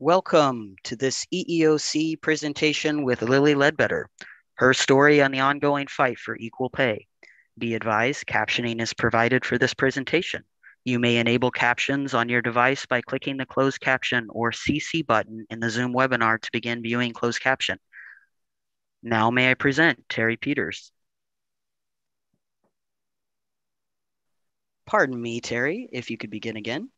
Welcome to this EEOC presentation with Lilly Ledbetter, her story on the ongoing fight for equal pay. Be advised, captioning is provided for this presentation. You may enable captions on your device by clicking the closed caption or CC button in the Zoom webinar to begin viewing closed caption. Now may I present Terry Peters. Pardon me, Terry, if you could begin again.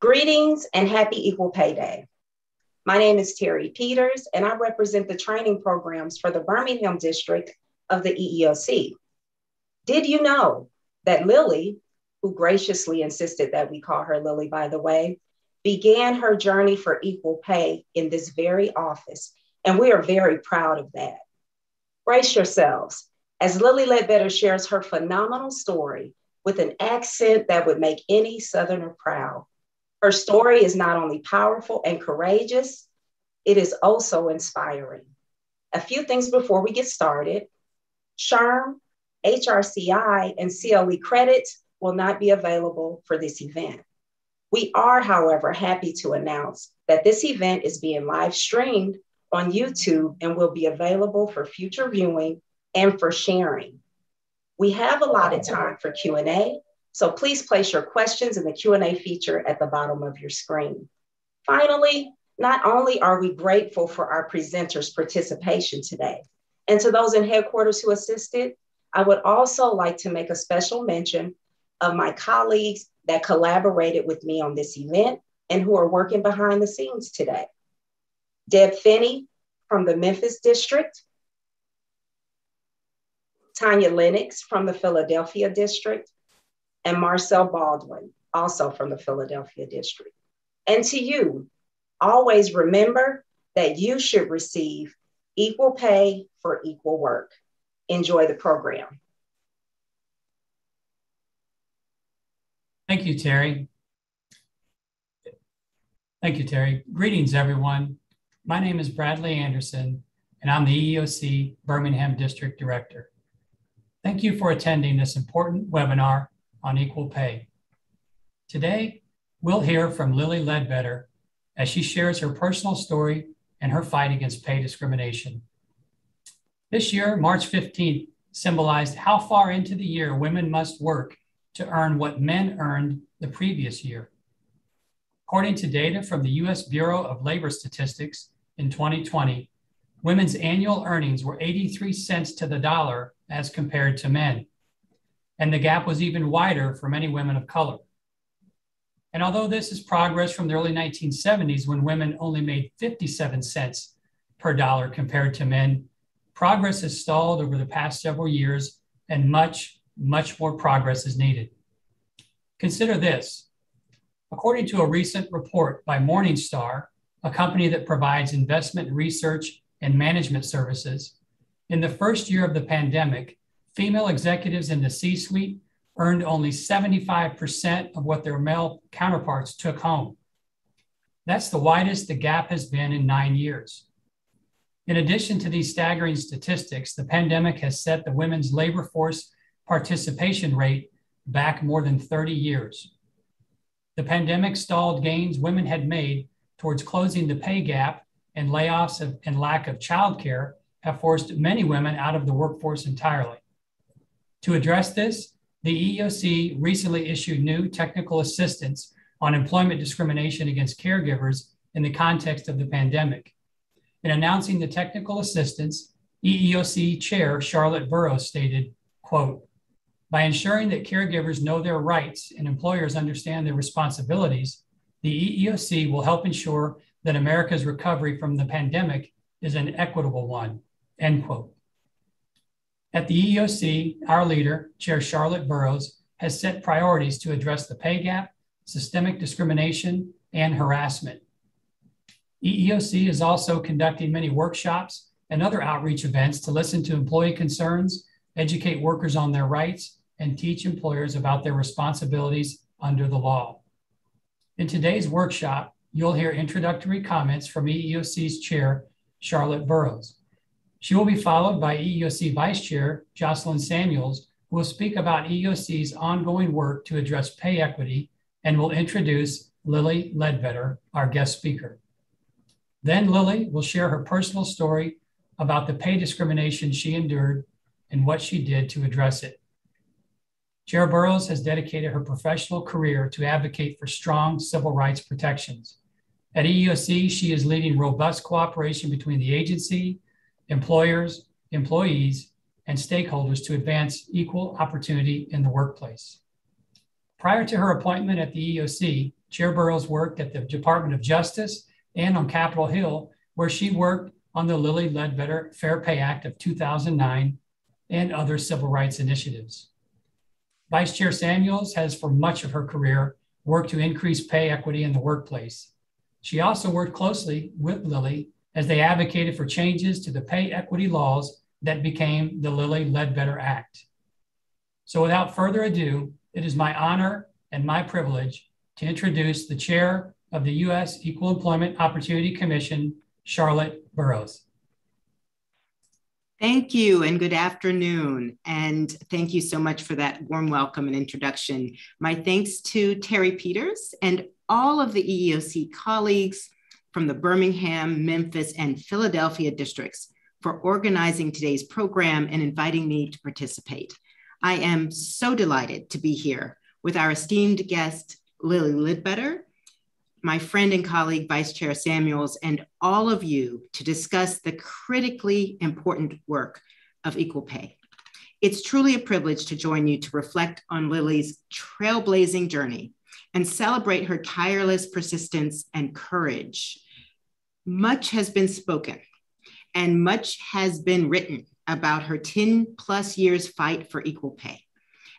Greetings and happy Equal Pay Day. My name is Terry Peters, and I represent the training programs for the Birmingham District of the EEOC. Did you know that Lilly, who graciously insisted that we call her Lilly, by the way, began her journey for equal pay in this very office, and we are very proud of that. Brace yourselves as Lilly Ledbetter shares her phenomenal story with an accent that would make any Southerner proud. Her story is not only powerful and courageous, it is also inspiring. A few things before we get started. SHRM, HRCI, and CLE credits will not be available for this event. We are, however, happy to announce that this event is being live streamed on YouTube and will be available for future viewing and for sharing. We have allotted time for Q&A, so please place your questions in the Q&A feature at the bottom of your screen. Finally, not only are we grateful for our presenters' participation today, and to those in headquarters who assisted, I would also like to make a special mention of my colleagues that collaborated with me on this event and who are working behind the scenes today. Deb Finney from the Memphis District, Tanya Lennox from the Philadelphia District, and Marcel Baldwin, also from the Philadelphia District. And to you, always remember that you should receive equal pay for equal work. Enjoy the program. Thank you, Terry. Greetings, everyone. My name is Bradley Anderson, and I'm the EEOC Birmingham District Director. Thank you for attending this important webinar on equal pay. Today, we'll hear from Lilly Ledbetter as she shares her personal story and her fight against pay discrimination. This year, March 15th, symbolized how far into the year women must work to earn what men earned the previous year. According to data from the U.S. Bureau of Labor Statistics in 2020, women's annual earnings were 83 cents to the dollar as compared to men. And the gap was even wider for many women of color. And although this is progress from the early 1970s, when women only made 57 cents per dollar compared to men, progress has stalled over the past several years, and much, much more progress is needed. Consider this. According to a recent report by Morningstar, a company that provides investment research and management services, in the first year of the pandemic, female executives in the C-suite earned only 75% of what their male counterparts took home. That's the widest the gap has been in 9 years. In addition to these staggering statistics, the pandemic has set the women's labor force participation rate back more than 30 years. The pandemic stalled gains women had made towards closing the pay gap, and layoffs and lack of childcare have forced many women out of the workforce entirely. To address this, the EEOC recently issued new technical assistance on employment discrimination against caregivers in the context of the pandemic. In announcing the technical assistance, EEOC Chair Charlotte Burrows stated, quote, "By ensuring that caregivers know their rights and employers understand their responsibilities, the EEOC will help ensure that America's recovery from the pandemic is an equitable one," end quote. At the EEOC, our leader, Chair Charlotte Burrows, has set priorities to address the pay gap, systemic discrimination, and harassment. EEOC is also conducting many workshops and other outreach events to listen to employee concerns, educate workers on their rights, and teach employers about their responsibilities under the law. In today's workshop, you'll hear introductory comments from EEOC's Chair Charlotte Burrows. She will be followed by EEOC Vice Chair Jocelyn Samuels, will speak about EEOC's ongoing work to address pay equity and will introduce Lilly Ledbetter, our guest speaker. Then Lilly will share her personal story about the pay discrimination she endured and what she did to address it. Chair Burrows has dedicated her professional career to advocate for strong civil rights protections. At EEOC, she is leading robust cooperation between the agency, employers, employees, and stakeholders to advance equal opportunity in the workplace. Prior to her appointment at the EEOC, Chair Burrows worked at the Department of Justice and on Capitol Hill, where she worked on the Lilly Ledbetter Fair Pay Act of 2009 and other civil rights initiatives. Vice Chair Samuels has, for much of her career, worked to increase pay equity in the workplace. She also worked closely with Lilly as they advocated for changes to the pay equity laws that became the Lilly Ledbetter Act. So without further ado, it is my honor and my privilege to introduce the Chair of the U.S. Equal Employment Opportunity Commission, Charlotte Burrows. Thank you and good afternoon. And thank you so much for that warm welcome and introduction. My thanks to Terry Peters and all of the EEOC colleagues from the Birmingham, Memphis, and Philadelphia districts for organizing today's program and inviting me to participate. I am so delighted to be here with our esteemed guest, Lilly Ledbetter, my friend and colleague, Vice Chair Samuels, and all of you to discuss the critically important work of equal pay. It's truly a privilege to join you to reflect on Lilly's trailblazing journey and celebrate her tireless persistence and courage. Much has been spoken and much has been written about her 10-plus years fight for equal pay.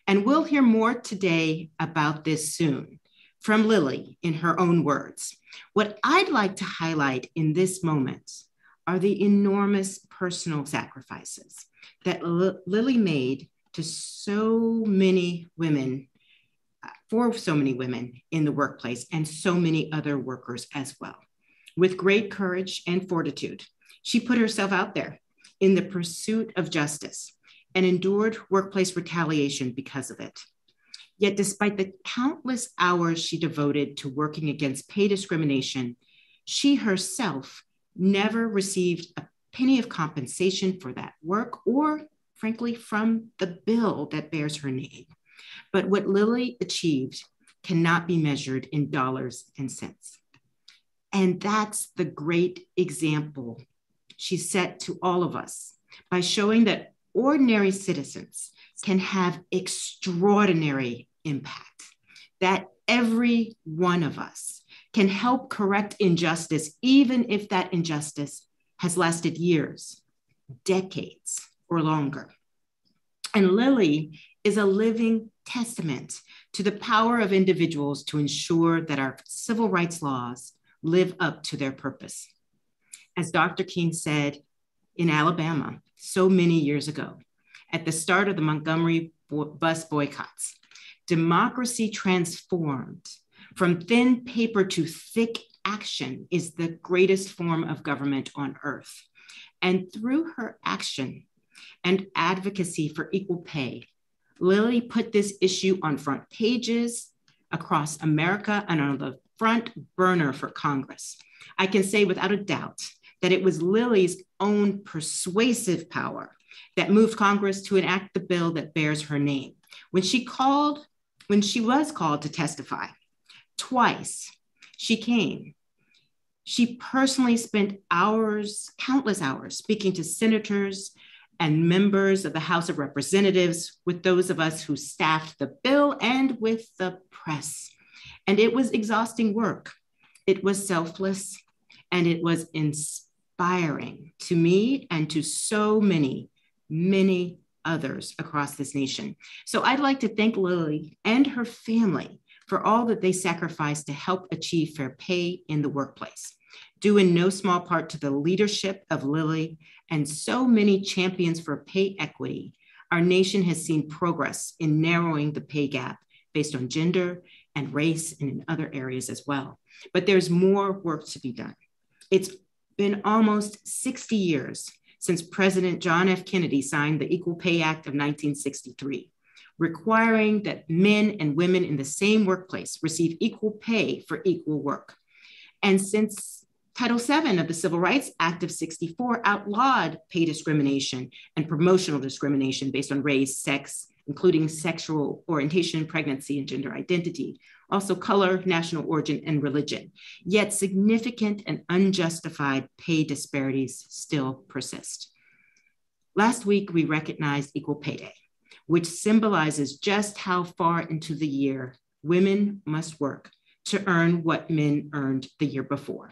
And we'll hear more today about this soon from Lilly in her own words. What I'd like to highlight in this moment are the enormous personal sacrifices that Lilly made to so many women, for so many women in the workplace and so many other workers as well. With great courage and fortitude, she put herself out there in the pursuit of justice and endured workplace retaliation because of it. Yet despite the countless hours she devoted to working against pay discrimination, she herself never received a penny of compensation for that work or, frankly, from the bill that bears her name. But what Lilly achieved cannot be measured in dollars and cents. And that's the great example she set to all of us by showing that ordinary citizens can have extraordinary impact, that every one of us can help correct injustice, even if that injustice has lasted years, decades, or longer. And Lilly is a living testament to the power of individuals to ensure that our civil rights laws live up to their purpose. As Dr. King said in Alabama so many years ago, at the start of the Montgomery bus boycotts, democracy transformed from thin paper to thick action is the greatest form of government on earth. And through her action and advocacy for equal pay, Lilly put this issue on front pages across America and on the front burner for Congress. I can say without a doubt that it was Lilly's own persuasive power that moved Congress to enact the bill that bears her name. When she was called to testify twice, she came. She personally spent hours, countless hours, speaking to senators and members of the House of Representatives, with those of us who staffed the bill and with the press. And it was exhausting work. It was selfless, and it was inspiring to me and to so many, many others across this nation. So I'd like to thank Lilly and her family for all that they sacrificed to help achieve fair pay in the workplace, due in no small part to the leadership of Lilly and so many champions for pay equity. Our nation has seen progress in narrowing the pay gap based on gender and race and in other areas as well. But there's more work to be done. It's been almost 60 years since President John F. Kennedy signed the Equal Pay Act of 1963. requiring that men and women in the same workplace receive equal pay for equal work. And since Title VII of the Civil Rights Act of '64 outlawed pay discrimination and promotional discrimination based on race, sex, including sexual orientation, pregnancy, and gender identity, also color, national origin, and religion. Yet significant and unjustified pay disparities still persist. Last week, we recognized Equal Pay Day, which symbolizes just how far into the year women must work to earn what men earned the year before.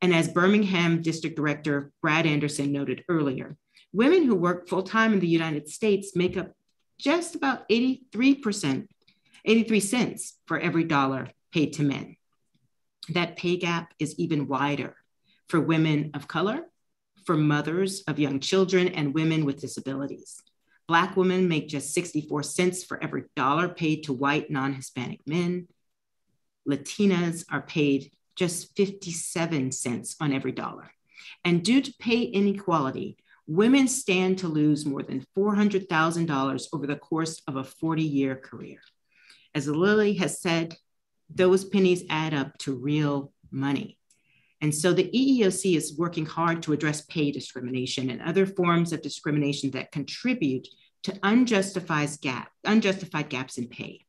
And as Birmingham District Director Brad Anderson noted earlier, women who work full-time in the United States make up just about 83 cents for every dollar paid to men. That pay gap is even wider for women of color, for mothers of young children, and women with disabilities. Black women make just 64 cents for every dollar paid to white non-Hispanic men. Latinas are paid just 57 cents on every dollar. And due to pay inequality, women stand to lose more than $400,000 over the course of a 40-year career. As Lilly has said, those pennies add up to real money. And so the EEOC is working hard to address pay discrimination and other forms of discrimination that contribute to unjustified gaps in pay.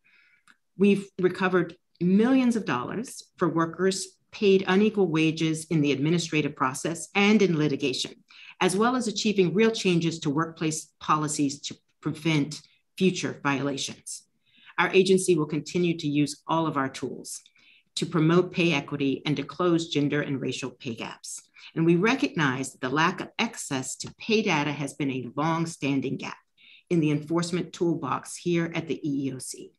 We've recovered millions of dollars for workers paid unequal wages in the administrative process and in litigation, as well as achieving real changes to workplace policies to prevent future violations. Our agency will continue to use all of our tools to promote pay equity and to close gender and racial pay gaps. And we recognize that the lack of access to pay data has been a long-standing gap in the enforcement toolbox here at the EEOC.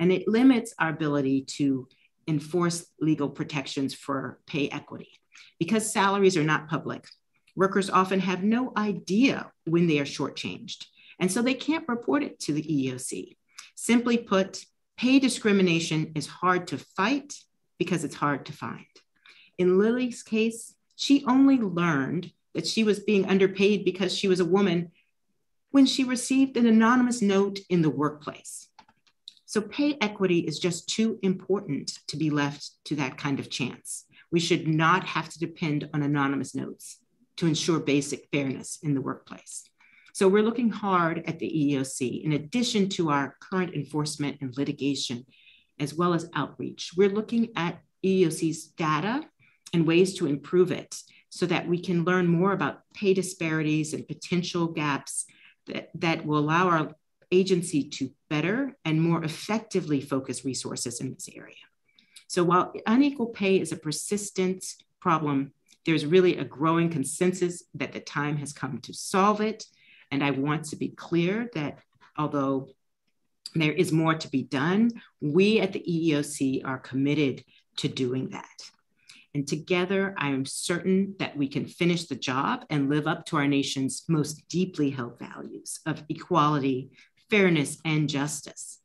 And it limits our ability to enforce legal protections for pay equity. Because salaries are not public, workers often have no idea when they are shortchanged, and so they can't report it to the EEOC. Simply put, pay discrimination is hard to fight because it's hard to find. In Lilly's case, she only learned that she was being underpaid because she was a woman when she received an anonymous note in the workplace. So pay equity is just too important to be left to that kind of chance. We should not have to depend on anonymous notes to ensure basic fairness in the workplace. So we're looking hard at the EEOC, in addition to our current enforcement and litigation, as well as outreach. We're looking at EEOC's data and ways to improve it so that we can learn more about pay disparities and potential gaps that will allow our agency to better and more effectively focus resources in this area. So while unequal pay is a persistent problem, there's really a growing consensus that the time has come to solve it. And I want to be clear that although there is more to be done, we at the EEOC are committed to doing that. And together, I am certain that we can finish the job and live up to our nation's most deeply held values of equality, fairness, and justice.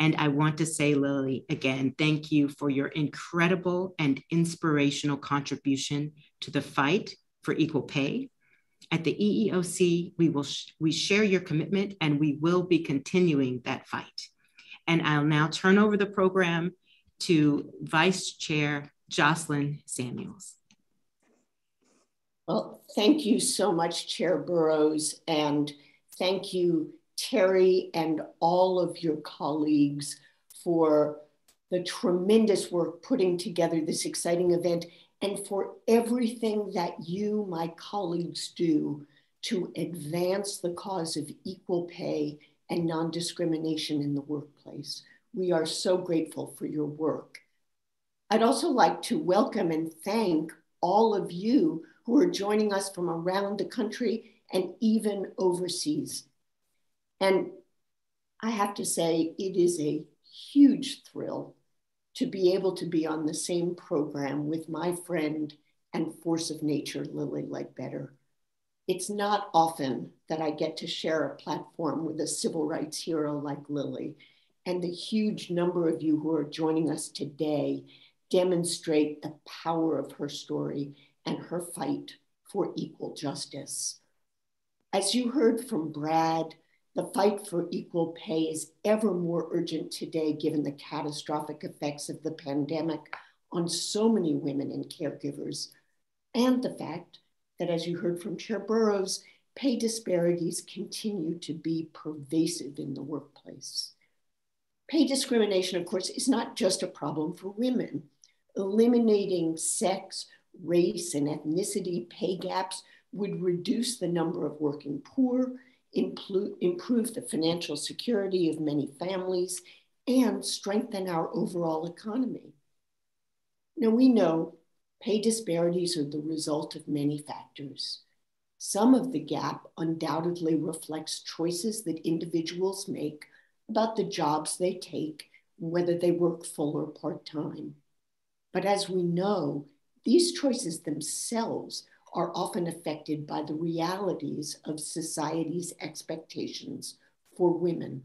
And I want to say, Lilly, again, thank you for your incredible and inspirational contribution to the fight for equal pay. At the EEOC, we share your commitment, and we will be continuing that fight. And I'll now turn over the program to Vice Chair Jocelyn Samuels. Well, thank you so much, Chair Burrows, and thank you, Terry, and all of your colleagues for the tremendous work putting together this exciting event, and for everything that you, my colleagues, do to advance the cause of equal pay and non-discrimination in the workplace. We are so grateful for your work. I'd also like to welcome and thank all of you who are joining us from around the country and even overseas. And I have to say, it is a huge thrill to be able to be on the same program with my friend and force of nature, Lilly Ledbetter. It's not often that I get to share a platform with a civil rights hero like Lilly, and the huge number of you who are joining us today demonstrate the power of her story and her fight for equal justice. As you heard from Brad The fight for equal pay is ever more urgent today, given the catastrophic effects of the pandemic on so many women and caregivers, and the fact that, as you heard from Chair Burrows, pay disparities continue to be pervasive in the workplace. Pay discrimination, of course, is not just a problem for women. Eliminating sex, race, and ethnicity pay gaps would reduce the number of working poor, improve the financial security of many families, and strengthen our overall economy. Now, we know pay disparities are the result of many factors. Some of the gap undoubtedly reflects choices that individuals make about the jobs they take, whether they work full or part-time. But as we know, these choices themselves are often affected by the realities of society's expectations for women.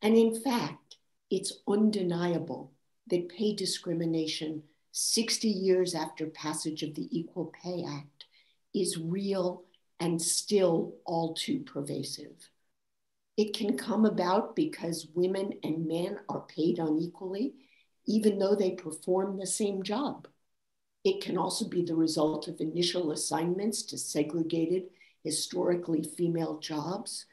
And in fact, it's undeniable that pay discrimination 60 years after passage of the Equal Pay Act is real and still all too pervasive. It can come about because women and men are paid unequally, even though they perform the same job. It can also be the result of initial assignments to segregated, historically female jobs,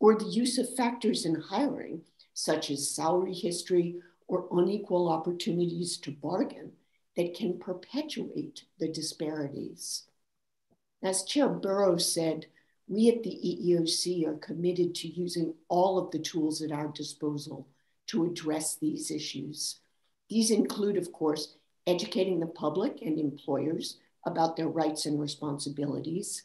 or the use of factors in hiring, such as salary history or unequal opportunities to bargain, that can perpetuate the disparities. As Chair Burrows said, we at the EEOC are committed to using all of the tools at our disposal to address these issues. These include, of course, educating the public and employers about their rights and responsibilities,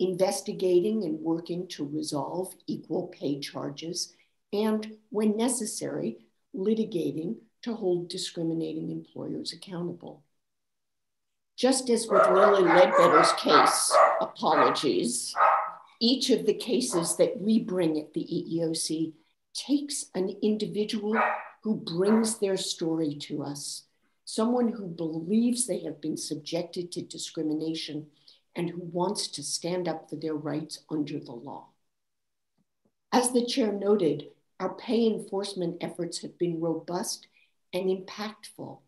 investigating and working to resolve equal pay charges, and when necessary, litigating to hold discriminating employers accountable. Just as with Lilly Ledbetter's case, apologies, each of the cases that we bring at the EEOC takes an individual who brings their story to us, someone who believes they have been subjected to discrimination and who wants to stand up for their rights under the law. As the chair noted, our pay enforcement efforts have been robust and impactful.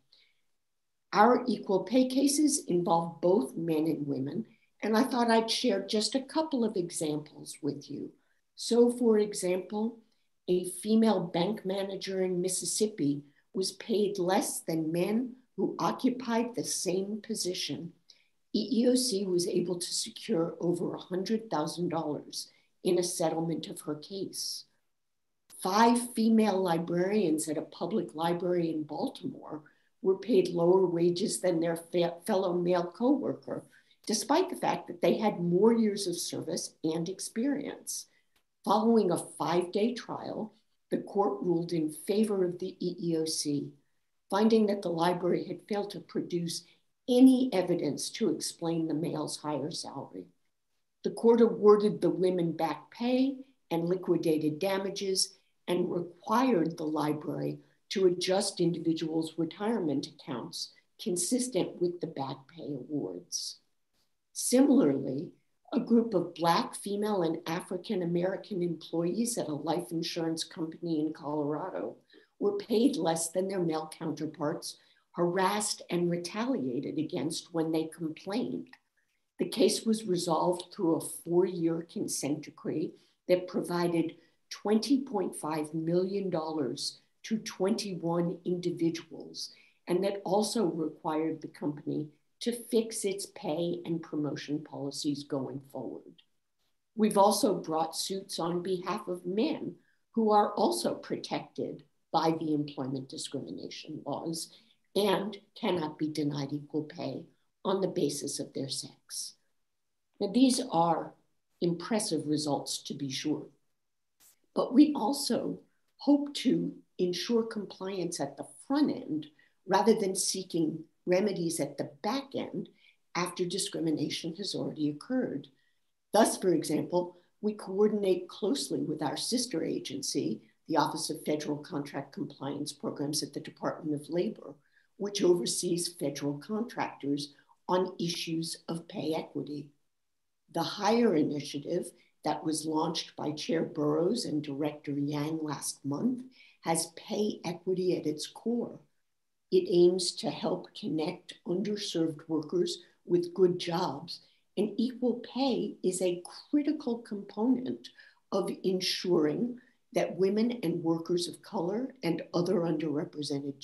Our equal pay cases involve both men and women, and I thought I'd share just a couple of examples with you. So, for example, a female bank manager in Mississippi was paid less than men who occupied the same position. EEOC was able to secure over $100,000 in a settlement of her case. 5 female librarians at a public library in Baltimore were paid lower wages than their fellow male coworker, despite the fact that they had more years of service and experience. Following a 5-day trial, the court ruled in favor of the EEOC, finding that the library had failed to produce any evidence to explain the male's higher salary. The court awarded the women back pay and liquidated damages, and required the library to adjust individuals' retirement accounts consistent with the back pay awards. Similarly, a group of Black, female, and African American employees at a life insurance company in Colorado were paid less than their male counterparts, harassed and retaliated against when they complained. The case was resolved through a 4-year consent decree that provided $20.5 million to 21 individuals, and that also required the company to fix its pay and promotion policies going forward. We've also brought suits on behalf of men who are also protected by the employment discrimination laws and cannot be denied equal pay on the basis of their sex. Now, these are impressive results, to be sure, but we also hope to ensure compliance at the front end rather than seeking remedies at the back end after discrimination has already occurred. Thus, for example, we coordinate closely with our sister agency, the Office of Federal Contract Compliance Programs at the Department of Labor, which oversees federal contractors on issues of pay equity. The HIRE initiative that was launched by Chair Burrows and Director Yang last month has pay equity at its core. It aims to help connect underserved workers with good jobs, and equal pay is a critical component of ensuring that women and workers of color and other underrepresented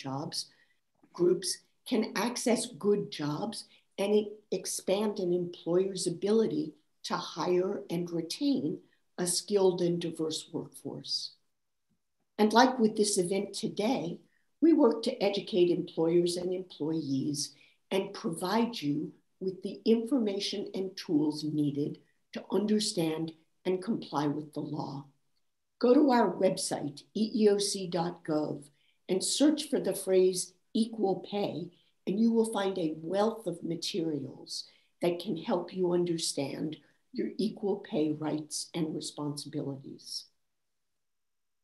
groups can access good jobs and expand an employer's ability to hire and retain a skilled and diverse workforce. And like with this event today, we work to educate employers and employees and provide you with the information and tools needed to understand and comply with the law. Go to our website, eeoc.gov, and search for the phrase equal pay, and you will find a wealth of materials that can help you understand your equal pay rights and responsibilities.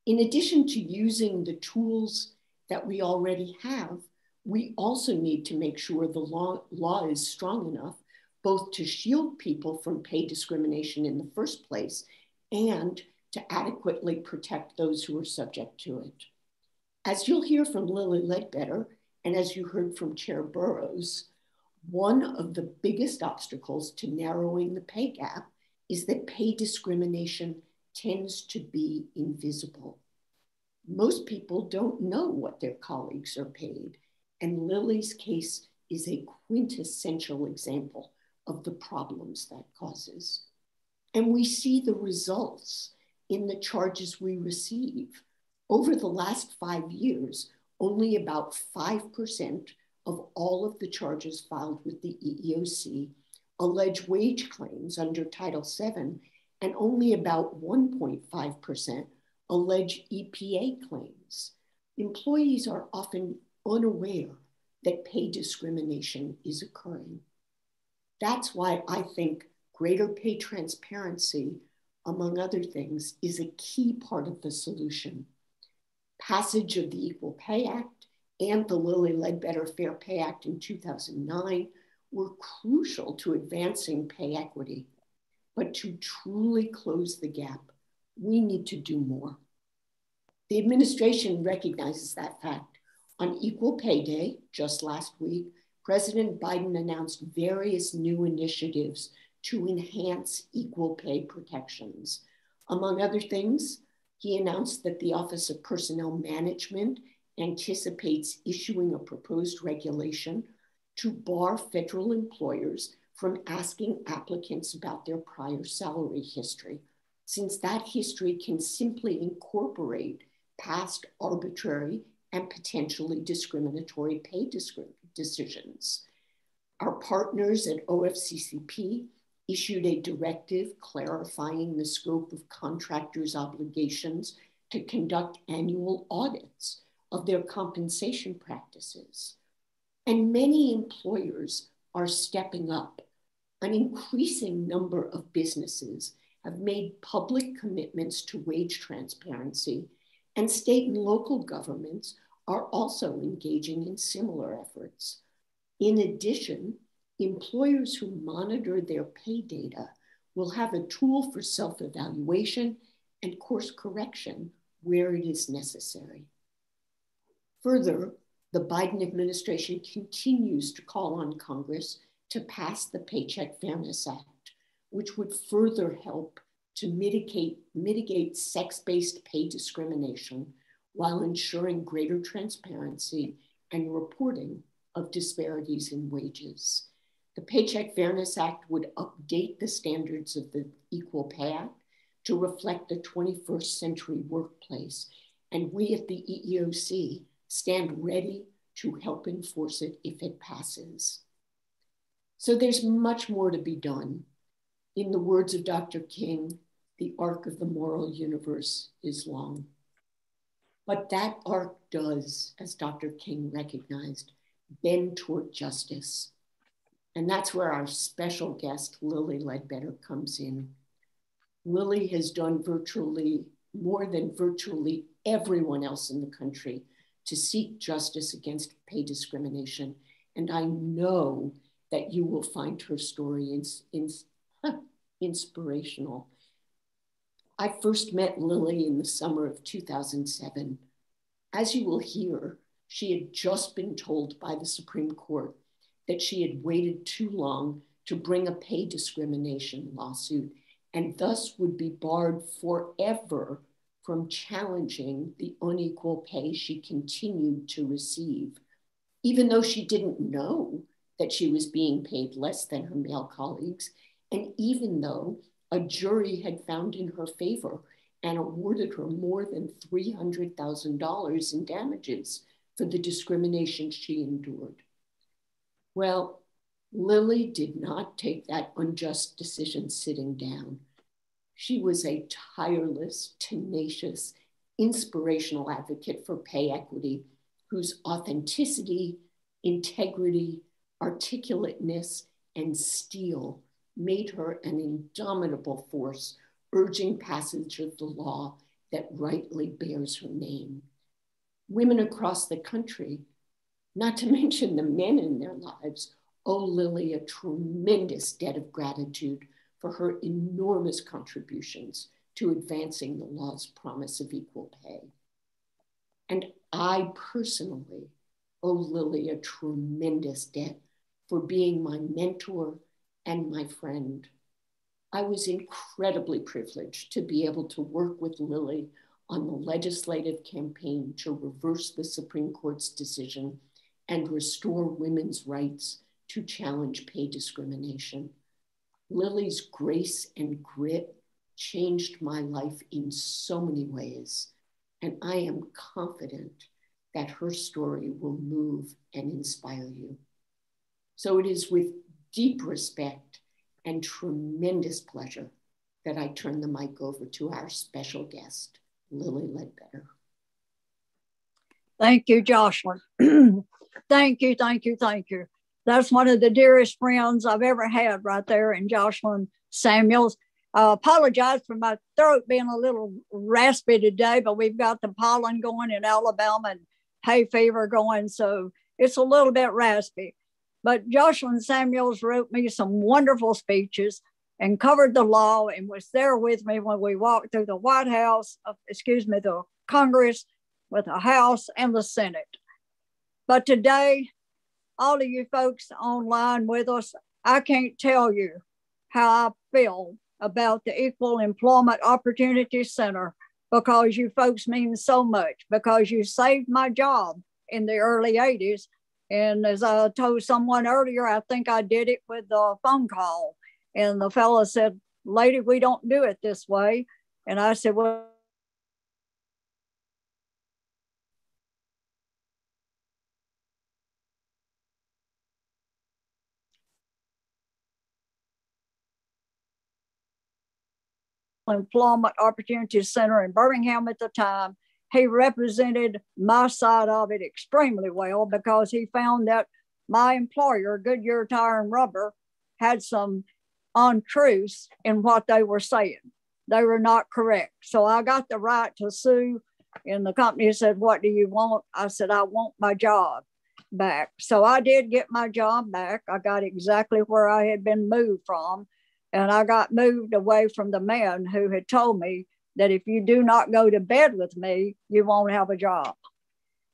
In addition to using the tools that we already have, we also need to make sure the law is strong enough both to shield people from pay discrimination in the first place and to adequately protect those who are subject to it. As you'll hear from Lilly Ledbetter, and as you heard from Chair Burrows, one of the biggest obstacles to narrowing the pay gap is that pay discrimination tends to be invisible. Most people don't know what their colleagues are paid, and Lilly's case is a quintessential example of the problems that causes. And we see the results in the charges we receive. Over the last 5 years, only about 5% of all of the charges filed with the EEOC allege wage claims under Title VII, and only about 1.5% allege EPA claims. Employees are often unaware that pay discrimination is occurring. That's why I think greater pay transparency, among other things, is a key part of the solution. Passage of the Equal Pay Act and the Lilly Ledbetter Fair Pay Act in 2009 were crucial to advancing pay equity. But to truly close the gap, we need to do more. The administration recognizes that fact. On Equal Pay Day, just last week, President Biden announced various new initiatives to enhance equal pay protections. Among other things, he announced that the Office of Personnel Management anticipates issuing a proposed regulation to bar federal employers from asking applicants about their prior salary history, since that history can simply incorporate past arbitrary and potentially discriminatory pay decisions. Our partners at OFCCP issued a directive clarifying the scope of contractors' obligations to conduct annual audits of their compensation practices. And many employers are stepping up. An increasing number of businesses have made public commitments to wage transparency, and state and local governments are also engaging in similar efforts. In addition, employers who monitor their pay data will have a tool for self-evaluation and course correction where it is necessary. Further, the Biden administration continues to call on Congress to pass the Paycheck Fairness Act, which would further help to mitigate sex-based pay discrimination while ensuring greater transparency and reporting of disparities in wages. The Paycheck Fairness Act would update the standards of the Equal Pay Act to reflect the 21st century workplace, and we at the EEOC stand ready to help enforce it if it passes. So there's much more to be done. In the words of Dr. King, the arc of the moral universe is long. But that arc does, as Dr. King recognized, bend toward justice. And that's where our special guest, Lilly Ledbetter, comes in. Lilly has done more than virtually everyone else in the country to seek justice against pay discrimination. And I know that you will find her story inspirational. I first met Lilly in the summer of 2007. As you will hear, she had just been told by the Supreme Court that she had waited too long to bring a pay discrimination lawsuit and thus would be barred forever from challenging the unequal pay she continued to receive, even though she didn't know that she was being paid less than her male colleagues, and even though a jury had found in her favor and awarded her more than $300,000 in damages for the discrimination she endured. Well, Lilly did not take that unjust decision sitting down. She was a tireless, tenacious, inspirational advocate for pay equity, whose authenticity, integrity, articulateness, and steel made her an indomitable force, urging passage of the law that rightly bears her name. Women across the country, not to mention the men in their lives, owe Lilly a tremendous debt of gratitude for her enormous contributions to advancing the law's promise of equal pay. And I personally owe Lilly a tremendous debt for being my mentor and my friend. I was incredibly privileged to be able to work with Lilly on the legislative campaign to reverse the Supreme Court's decision and restore women's rights to challenge pay discrimination. Lilly's grace and grit changed my life in so many ways, and I am confident that her story will move and inspire you. So it is with deep respect and tremendous pleasure that I turn the mic over to our special guest, Lilly Ledbetter. Thank you, Jocelyn. Thank you, thank you, thank you. That's one of the dearest friends I've ever had right there in Jocelyn Samuels. I apologize for my throat being a little raspy today, but we've got the pollen going in Alabama and hay fever going, so it's a little bit raspy. But Jocelyn Samuels wrote me some wonderful speeches and covered the law and was there with me when we walked through the White House, the Congress, with the House and the Senate. But today, all of you folks online with us, I can't tell you how I feel about the Equal Employment Opportunity Center, because you folks mean so much, because you saved my job in the early 80s. And as I told someone earlier, I think I did it with a phone call. And the fellow said, "Lady, we don't do it this way." And I said, "Well, Employment Opportunity Center in Birmingham at the time." He represented my side of it extremely well, because he found that my employer, Goodyear Tire and Rubber, had some untruths in what they were saying. They were not correct. So I got the right to sue, and the company said, "What do you want?" I said, "I want my job back." So I did get my job back. I got exactly where I had been moved from, and I got moved away from the man who had told me that if you do not go to bed with me, you won't have a job.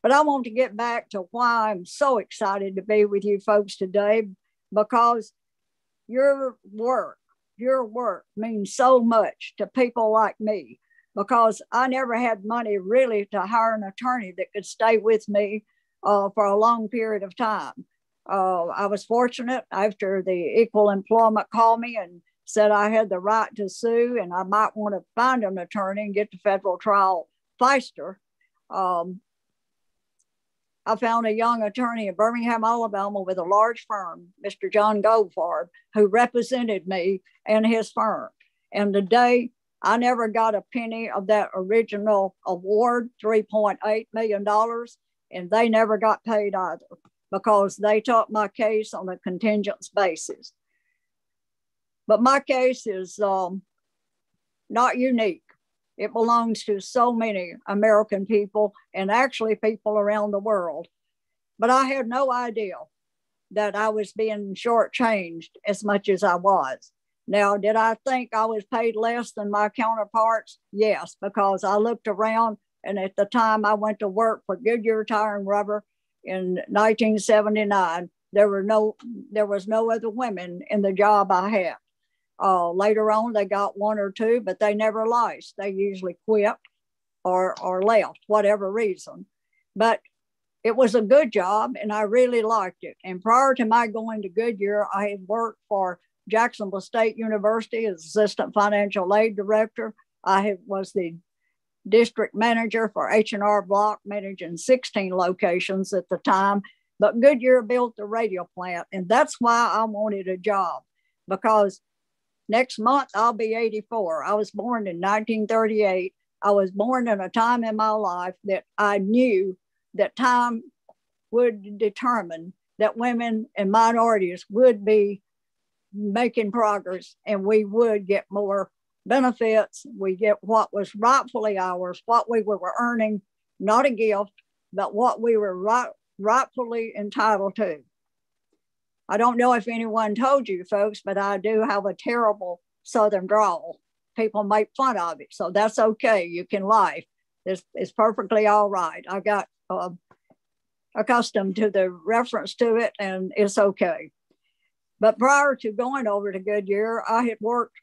But I want to get back to why I'm so excited to be with you folks today, because your work means so much to people like me, because I never had money really to hire an attorney that could stay with me for a long period of time. I was fortunate after the Equal Employment called me and said I had the right to sue and I might want to find an attorney and get to federal trial faster. I found a young attorney in Birmingham, Alabama with a large firm, Mr. John Goldfarb, who represented me and his firm. And today, I never got a penny of that original award, $3.8 million, and they never got paid either, because they took my case on a contingent basis. But my case is not unique. It belongs to so many American people and actually people around the world. But I had no idea that I was being shortchanged as much as I was. Now, did I think I was paid less than my counterparts? Yes, because I looked around, and at the time I went to work for Goodyear Tire and Rubber in 1979. There was no other women in the job I had. Later on, they got one or two, but they never licensed. They usually quit or left, whatever reason. But it was a good job, and I really liked it. And prior to my going to Goodyear, I had worked for Jacksonville State University as assistant financial aid director. I was the district manager for H&R Block, managing 16 locations at the time. But Goodyear built the radio plant, and that's why I wanted a job, because next month I'll be 84. I was born in 1938. I was born in a time in my life that I knew that time would determine that women and minorities would be making progress, and we would get more benefits. We get what was rightfully ours, what we were earning, not a gift, but what we were rightfully entitled to. I don't know if anyone told you folks, but I do have a terrible Southern drawl. People make fun of it, so that's okay. You can laugh. This is perfectly all right. I got accustomed to the reference to it, and it's okay. But prior to going over to Goodyear, I had worked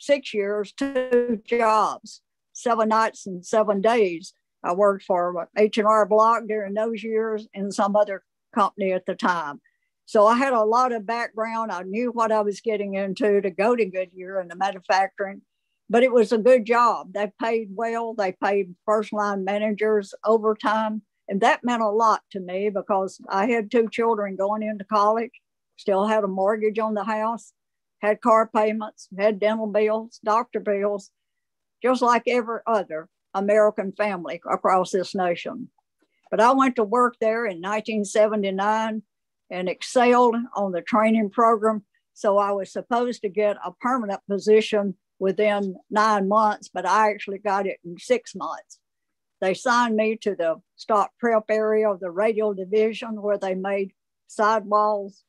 6 years, 2 jobs, 7 nights and 7 days. I worked for H&R Block during those years and some other company at the time. So I had a lot of background. I knew what I was getting into to go to Goodyear in the manufacturing, but it was a good job. They paid well. They paid first-line managers overtime, and that meant a lot to me because I had 2 children going into college, still had a mortgage on the house, had car payments, had dental bills, doctor bills, just like every other American family across this nation. But I went to work there in 1979 and excelled on the training program. So I was supposed to get a permanent position within 9 months, but I actually got it in 6 months. They signed me to the stock prep area of the radio division where they made sidewalls,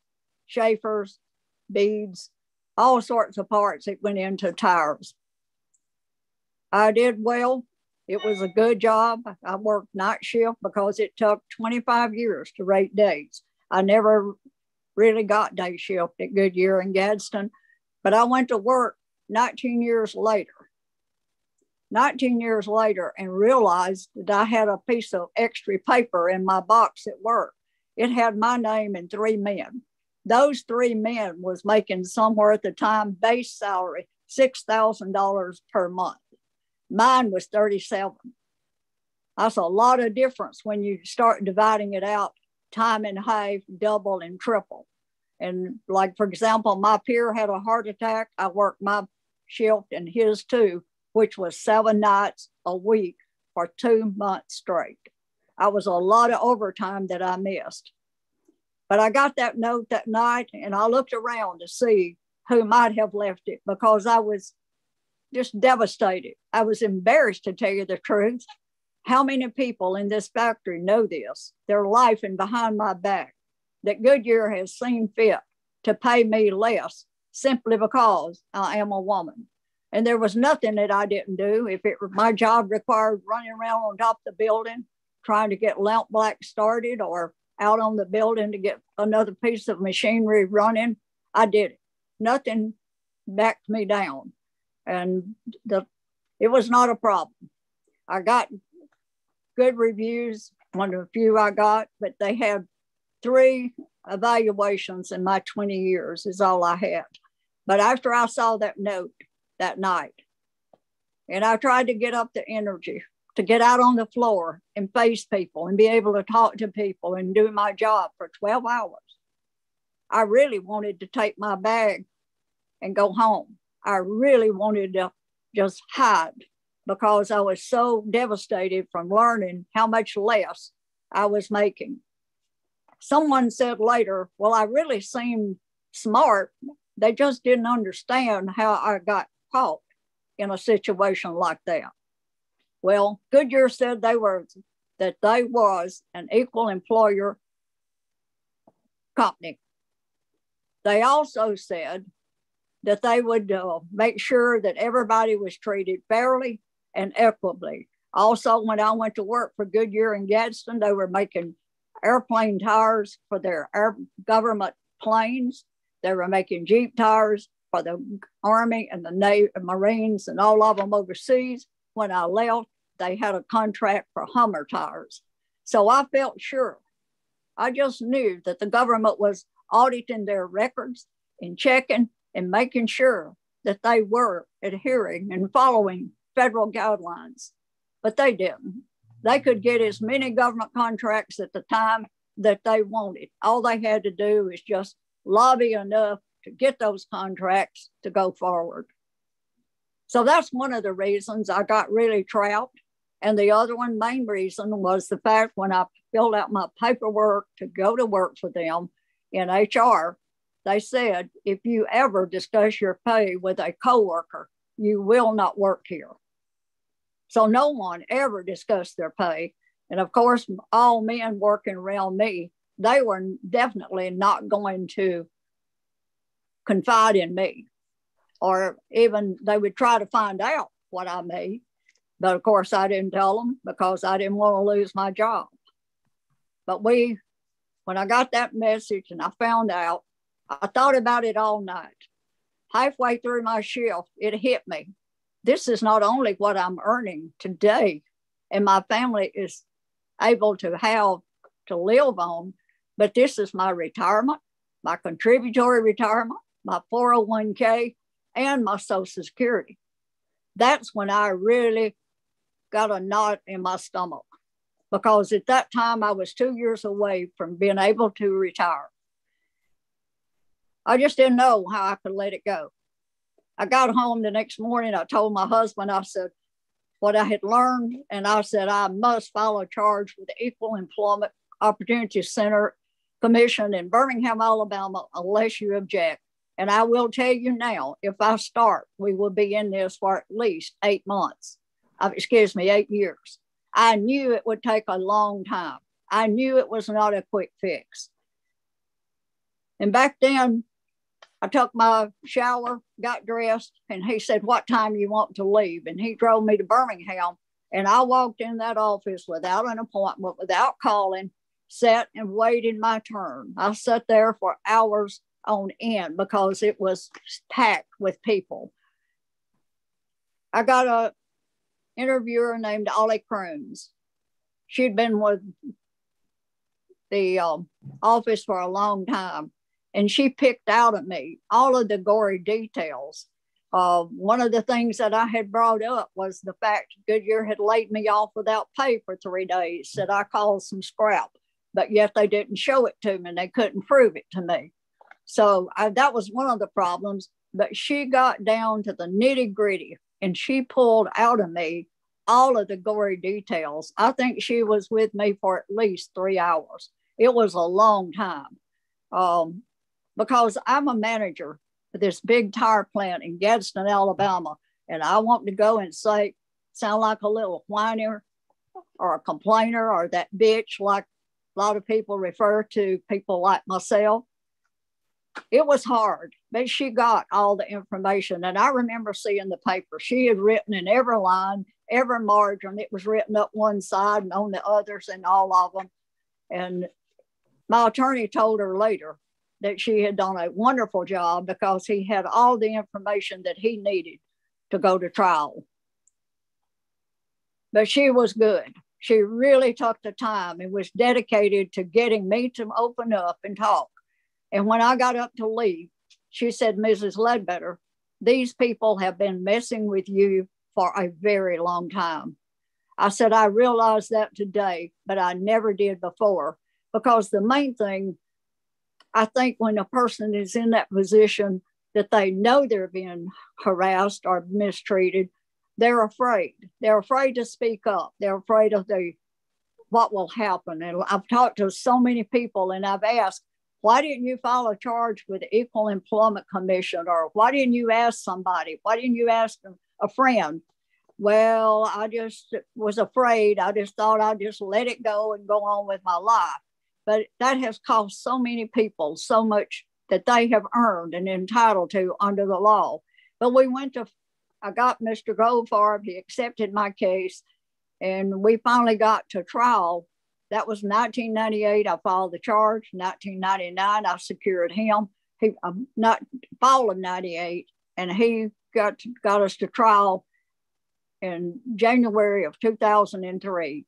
chafers, beads, all sorts of parts that went into tires. I did well. It was a good job. I worked night shift because it took 25 years to rate days. I never really got day shift at Goodyear and Gadsden, but I went to work 19 years later and realized that I had a piece of extra paper in my box at work. It had my name and 3 men. Those 3 men was making somewhere at the time base salary $6,000 per month. Mine was 37. That's a lot of difference when you start dividing it out time and half, double and triple. And like, for example, my peer had a heart attack. I worked my shift and his too, which was 7 nights a week for 2 months straight. I was a lot of overtime that I missed. But I got that note that night and I looked around to see who might have left it because I was just devastated. I was embarrassed to tell you the truth. How many people in this factory know this? They're laughing behind my back that Goodyear has seen fit to pay me less simply because I am a woman. And there was nothing that I didn't do. If it were my job required running around on top of the building, trying to get lamp black started or out on the building to get another piece of machinery running, I did it. Nothing backed me down. And it was not a problem. I got good reviews, one of the few I got, but they had 3 evaluations in my 20 years is all I had. But after I saw that note that night, and I tried to get up the energy to get out on the floor and face people and be able to talk to people and do my job for 12 hours. I really wanted to take my bag and go home. I really wanted to just hide because I was so devastated from learning how much less I was making. Someone said later, well, I really seemed smart. They just didn't understand how I got caught in a situation like that. Well, Goodyear said they was an equal employer company. They also said that they would make sure that everybody was treated fairly and equitably. Also, when I went to work for Goodyear and Gadsden, they were making airplane tires for their government planes. They were making Jeep tires for the Army and the Navy and Marines and all of them overseas. When I left, they had a contract for Hummer tires. So I felt sure. I just knew that the government was auditing their records and checking and making sure that they were adhering and following federal guidelines, but they didn't. They could get as many government contracts at the time that they wanted. All they had to do is just lobby enough to get those contracts to go forward. So that's one of the reasons I got really trapped. And the other one, main reason, was the fact when I filled out my paperwork to go to work for them in HR, they said, if you ever discuss your pay with a coworker, you will not work here. So no one ever discussed their pay. And of course, all men working around me, they were definitely not going to confide in me, or even they would try to find out what I made. But of course, I didn't tell them because I didn't want to lose my job. But when I got that message and I found out, I thought about it all night. Halfway through my shift, it hit me. This is not only what I'm earning today and my family is able to have to live on, but this is my retirement, my contributory retirement, my 401k, and my Social Security. That's when I really got a knot in my stomach, because at that time I was 2 years away from being able to retire. I just didn't know how I could let it go. I got home the next morning. I told my husband, I said, what I had learned, and I said, I must file a charge with the Equal Employment Opportunity Center Commission in Birmingham, Alabama, unless you object. And I will tell you now, if I start, we will be in this for at least 8 years. I knew it would take a long time. I knew it was not a quick fix. And back then, I took my shower, got dressed, and he said, what time you want to leave? And he drove me to Birmingham, and I walked in that office without an appointment, without calling, sat and waited my turn. I sat there for hours on end because it was packed with people. I got an interviewer named Ollie Crooms. She'd been with the office for a long time, and she picked out at me all of the gory details. One of the things that I had brought up was the fact Goodyear had laid me off without pay for 3 days, that I called some scrap, but yet they didn't show it to me and they couldn't prove it to me. So that was one of the problems, but she got down to the nitty gritty and she pulled out of me all of the gory details. I think she was with me for at least 3 hours. It was a long time. Because I'm a manager for this big tire plant in Gadsden, Alabama, and I want to go and say, sound like a little whiner or a complainer or that bitch, like a lot of people refer to people like myself. It was hard, but she got all the information. And I remember seeing the paper. She had written in every line, every margin. It was written up one side and on the others and all of them. And my attorney told her later that she had done a wonderful job because he had all the information that he needed to go to trial. But she was good. She really took the time and was dedicated to getting me to open up and talk. And when I got up to leave, she said, Mrs. Ledbetter, these people have been messing with you for a very long time. I said, I realized that today, but I never did before. Because the main thing, I think when a person is in that position that they know they're being harassed or mistreated, they're afraid. They're afraid to speak up. They're afraid of what will happen. And I've talked to so many people and I've asked, why didn't you file a charge with the Equal Employment Commission? Or why didn't you ask somebody? Why didn't you ask a friend? Well, I just was afraid. I just thought I'd just let it go and go on with my life. But that has cost so many people so much that they have earned and entitled to under the law. But we went to, I got Mr. Goldfarb, he accepted my case, and we finally got to trial. That was 1998, I filed the charge. 1999, I secured him. He, I'm not fall of 98, and he got us to trial in January of 2003.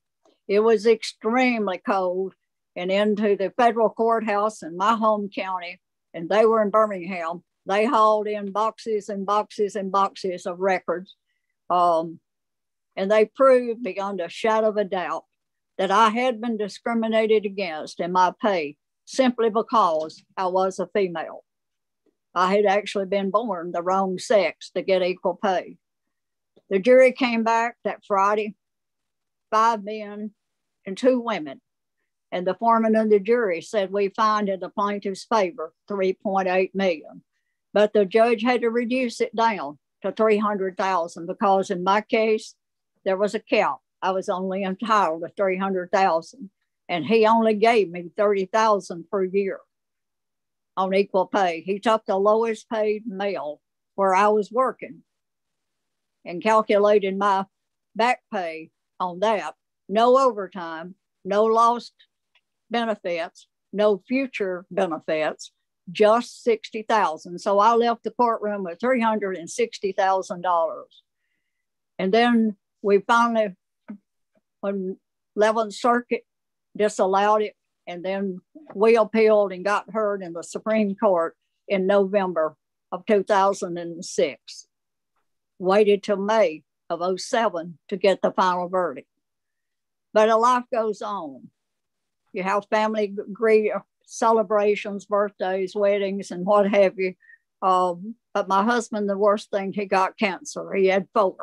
It was extremely cold, and into the federal courthouse in my home county, and they were in Birmingham. They hauled in boxes and boxes and boxes of records, and they proved beyond a shadow of a doubt that I had been discriminated against in my pay simply because I was a female. I had actually been born the wrong sex to get equal pay. The jury came back that Friday, 5 men and 2 women. And the foreman of the jury said, we find in the plaintiff's favor, $3.8 million. But the judge had to reduce it down to $300,000 because in my case, there was a cap. I was only entitled to $300,000. And he only gave me $30,000 per year on equal pay. He took the lowest paid male where I was working and calculated my back pay on that. No overtime, no lost benefits, no future benefits, just $60,000. So I left the courtroom with $360,000. And then we finally, when 11th Circuit disallowed it, and then we appealed and got heard in the Supreme Court in November of 2006. Waited till May of 2007 to get the final verdict. But a life goes on. You have family celebrations, birthdays, weddings, and what have you. But my husband, the worst thing, he got cancer. He had 4.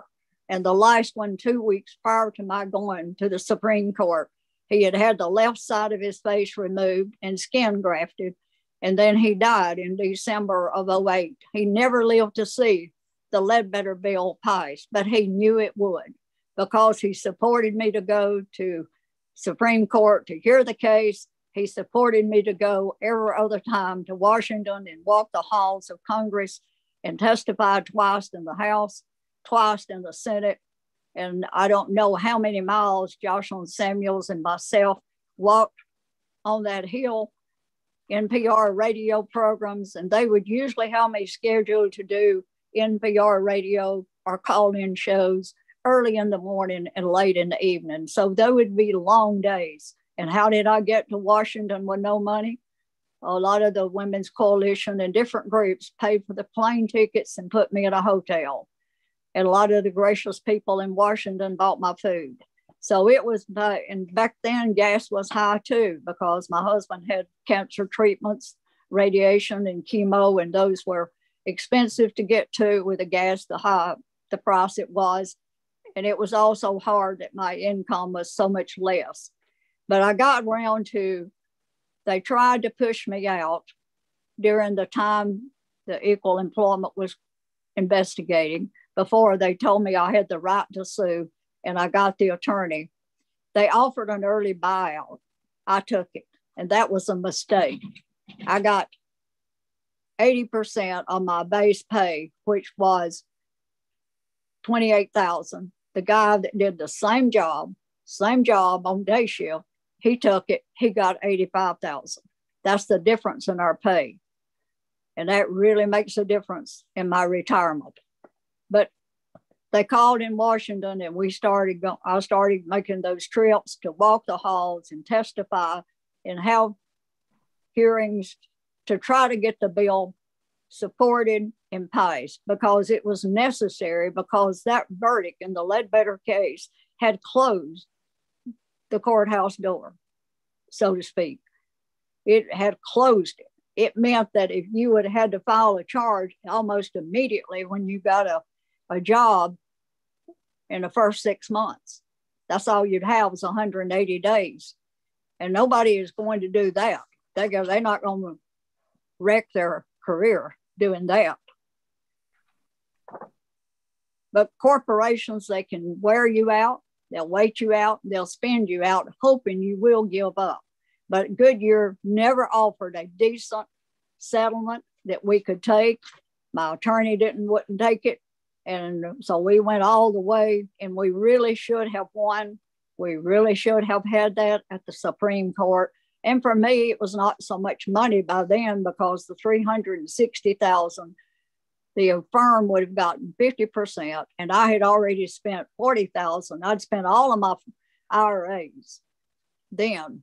And the last one, 2 weeks prior to my going to the Supreme Court, he had had the left side of his face removed and skin grafted. And then he died in December of 2008. He never lived to see the Ledbetter bill passed, but he knew it would, because he supported me to go to Supreme Court to hear the case. He supported me to go every other time to Washington and walk the halls of Congress and testify twice in the House, twice in the Senate. And I don't know how many miles Jocelyn Samuels and myself walked on that hill, NPR radio programs, and they would usually have me scheduled to do NPR radio or call-in shows early in the morning and late in the evening. So those would be long days. And how did I get to Washington with no money? A lot of the Women's Coalition and different groups paid for the plane tickets and put me in a hotel. And a lot of the gracious people in Washington bought my food. So it was, and back then gas was high too, because my husband had cancer treatments, radiation and chemo, and those were expensive to get to with the gas, the high the price it was. And it was also hard that my income was so much less. But I got around to, they tried to push me out during the time the Equal Employment was investigating, before they told me I had the right to sue, and I got the attorney. They offered an early buyout. I took it, and that was a mistake. I got 80% of my base pay, which was $28,000. The guy that did the same job on day shift, he took it, he got $85,000. That's the difference in our pay. And that really makes a difference in my retirement. But they called in Washington, and I started making those trips to walk the halls and testify and have hearings to try to get the bill supported and passed, because it was necessary, because that verdict in the Ledbetter case had closed the courthouse door, so to speak. It had closed it. It meant that if you would have had to file a charge almost immediately when you got a job in the first 6 months, that's all you'd have is 180 days. And nobody is going to do that. They're not going to wreck their career doing that. But corporations, they can wear you out, they'll wait you out, they'll spend you out, hoping you will give up. But Goodyear never offered a decent settlement that we could take. My attorney wouldn't take it. And so we went all the way, and we really should have won. We really should have had that at the Supreme Court. And for me, it was not so much money by then, because the $360,000, the firm would have gotten 50%, and I had already spent $40,000. I'd spent all of my IRAs then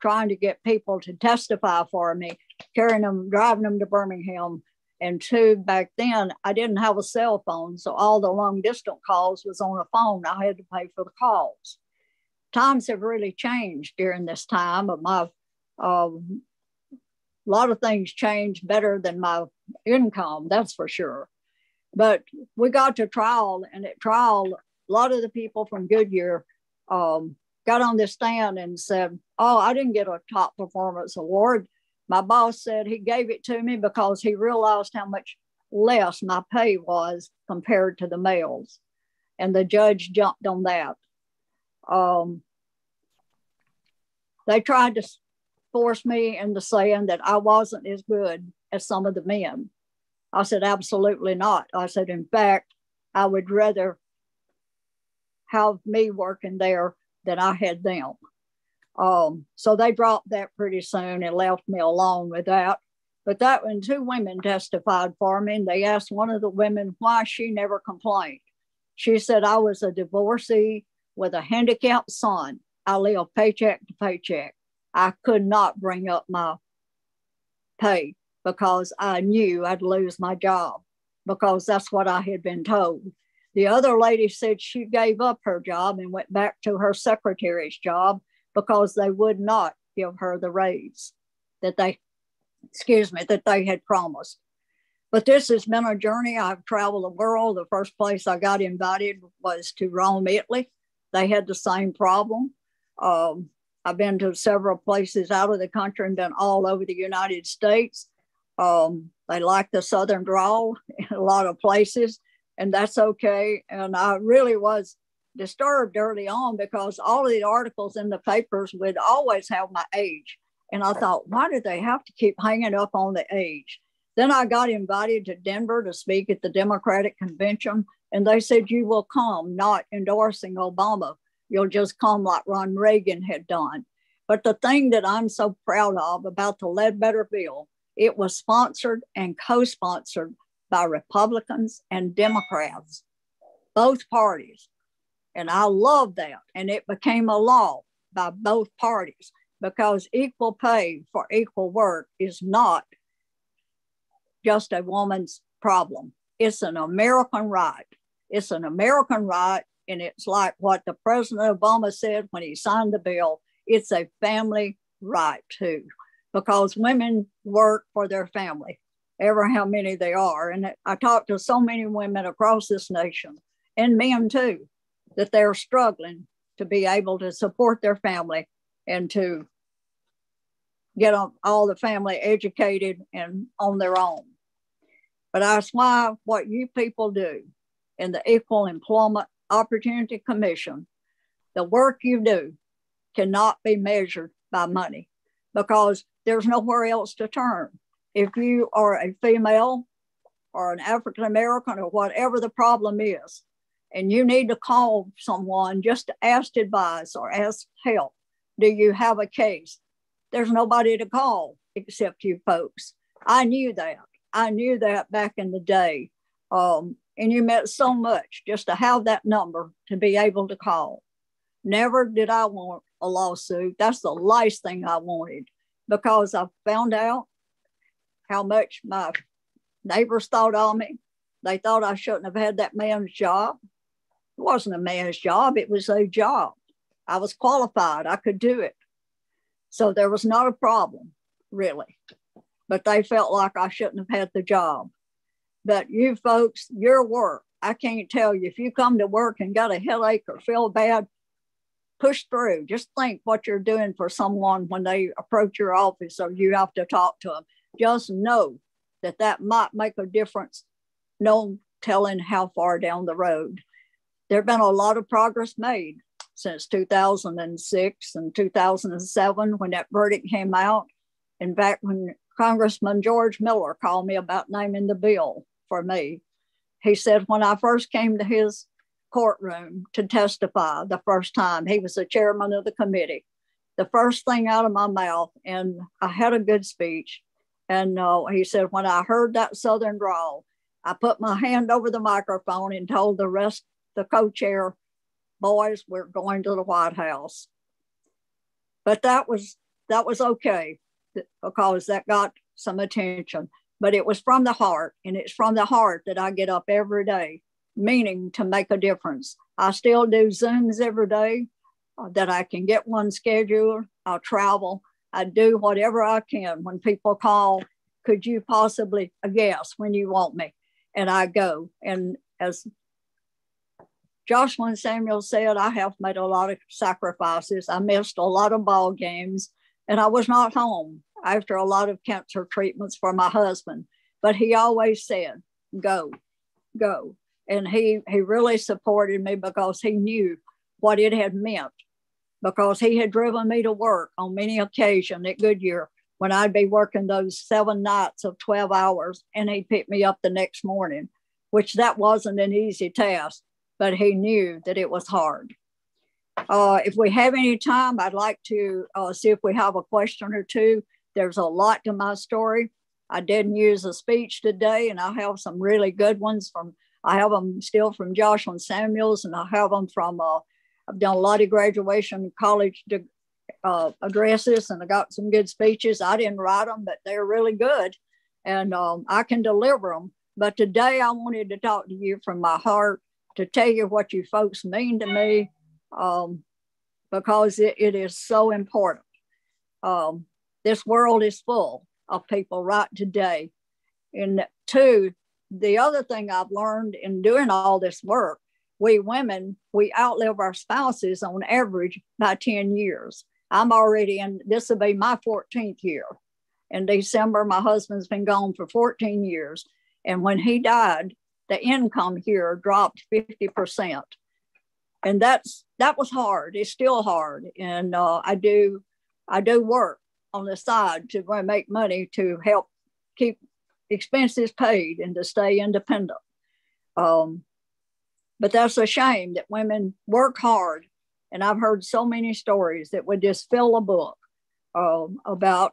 trying to get people to testify for me, carrying them, driving them to Birmingham. And two, back then, I didn't have a cell phone, so all the long distance calls was on a phone. I had to pay for the calls. Times have really changed during this time. But my a lot of things changed better than my income, that's for sure. But we got to trial, and at trial, a lot of the people from Goodyear got on the stand and said, "Oh, I didn't get a top performance award. My boss said he gave it to me because he realized how much less my pay was compared to the males." And the judge jumped on that. They tried to force me into saying that I wasn't as good as some of the men. I said, absolutely not. I said, in fact, I would rather have me working there than I had them. So they dropped that pretty soon and left me alone with that. But that when two women testified for me, and they asked one of the women why she never complained. She said, "I was a divorcee with a handicapped son. I lived paycheck to paycheck. I could not bring up my pay because I knew I'd lose my job because that's what I had been told." The other lady said she gave up her job and went back to her secretary's job because they would not give her the raise that they had promised. But this has been a journey. I've traveled the world. The first place I got invited was to Rome, Italy. They had the same problem. I've been to several places out of the country and been all over the United States. They like the Southern drawl in a lot of places, and that's okay. And I really was disturbed early on because all of the articles in the papers would always have my age. And I thought, why did they have to keep hanging up on the age? Then I got invited to Denver to speak at the Democratic Convention. And they said, "You will come not endorsing Obama. You'll just come like Ron Reagan had done." But the thing that I'm so proud of about the Ledbetter bill, it was sponsored and co-sponsored by Republicans and Democrats, both parties. And I love that. And it became a law by both parties because equal pay for equal work is not just a woman's problem. It's an American right. It's an American right, and it's like what the President Obama said when he signed the bill, it's a family right too, because women work for their family, ever how many they are. And I talked to so many women across this nation, and men too, that they're struggling to be able to support their family and to get all the family educated and on their own. But that's why what you people do in the Equal Employment Opportunity Commission, the work you do cannot be measured by money because there's nowhere else to turn. If you are a female or an African-American or whatever the problem is, and you need to call someone just to ask advice or ask help, do you have a case? There's nobody to call except you folks. I knew that. I knew that back in the day. And you meant so much just to have that number to be able to call. Never did I want a lawsuit. That's the last thing I wanted because I found out how much my neighbors thought of me. They thought I shouldn't have had that man's job. It wasn't a man's job. It was a job. I was qualified. I could do it. So there was not a problem, really. But they felt like I shouldn't have had the job. But you folks, your work, I can't tell you, if you come to work and got a headache or feel bad, push through. Just think what you're doing for someone when they approach your office or you have to talk to them. Just know that that might make a difference, no telling how far down the road. There've been a lot of progress made since 2006 and 2007 when that verdict came out. In fact, when Congressman George Miller called me about naming the bill for me. He said, when I first came to his courtroom to testify the first time, he was the chairman of the committee. The first thing out of my mouth, and I had a good speech, and he said, when I heard that Southern drawl, I put my hand over the microphone and told the rest, the co-chair, boys, we're going to the White House. But that was okay, because that got some attention, but it was from the heart, and it's from the heart that I get up every day, meaning to make a difference. I still do Zooms every day that I can get one scheduled. I'll travel. I do whatever I can. When people call, could you possibly guess when you want me? And I go. And as Jocelyn Samuels said, I have made a lot of sacrifices. I missed a lot of ball games, and I was not home after a lot of cancer treatments for my husband. But he always said, go, go. And he really supported me, because he knew what it had meant, because he had driven me to work on many occasions at Goodyear when I'd be working those 7 nights of 12 hours, and he'd pick me up the next morning, which that wasn't an easy task, but he knew that it was hard. If we have any time, I'd like to see if we have a question or two. There's a lot to my story. I didn't use a speech today, and I have some really good ones from, I have them still from Jocelyn Samuels, and I have them from, I've done a lot of graduation college addresses, and I got some good speeches. I didn't write them, but they're really good, and I can deliver them. But today I wanted to talk to you from my heart, to tell you what you folks mean to me, because it is so important. This world is full of people right today. And two, the other thing I've learned in doing all this work, we women, we outlive our spouses on average by 10 years. I'm already in, this will be my 14th year. In December, my husband's been gone for 14 years. And when he died, the income here dropped 50%. And that was hard. It's still hard. And I do work on the side to make money to help keep expenses paid and to stay independent. But that's a shame that women work hard. And I've heard so many stories that would just fill a book about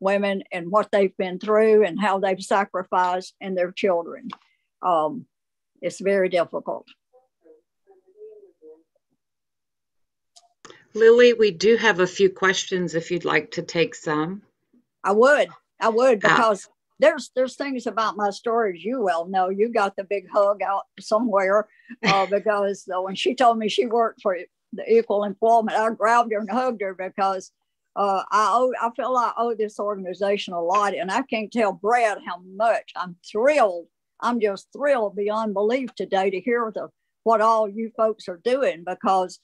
women and what they've been through and how they've sacrificed, and their children. It's very difficult. Lilly, we do have a few questions if you'd like to take some. I would, because there's things about my story, as you well know. You got the big hug out somewhere, because when she told me she worked for the Equal Employment, I grabbed her and hugged her, because I feel I owe this organization a lot, and I can't tell Brad how much. I'm thrilled. I'm just thrilled beyond belief today to hear what all you folks are doing, because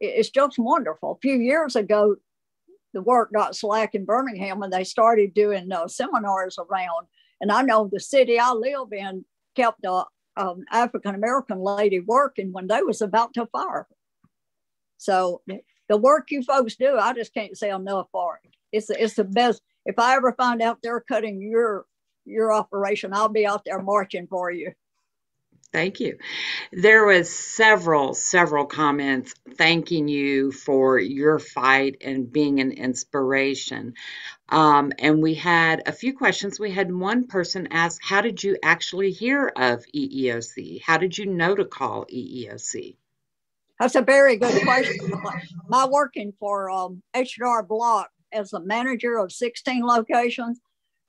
it's just wonderful. A few years ago, the work got slack in Birmingham when they started doing seminars around. And I know the city I live in kept an African-American lady working when they was about to fire her. So the work you folks do, I just can't say enough for it. It's the best. If I ever find out they're cutting your operation, I'll be out there marching for you. Thank you. There was several comments thanking you for your fight and being an inspiration. And we had a few questions. We had one person ask, how did you actually hear of EEOC? How did you know to call EEOC? That's a very good question. My working for H&R Block as a manager of 16 locations,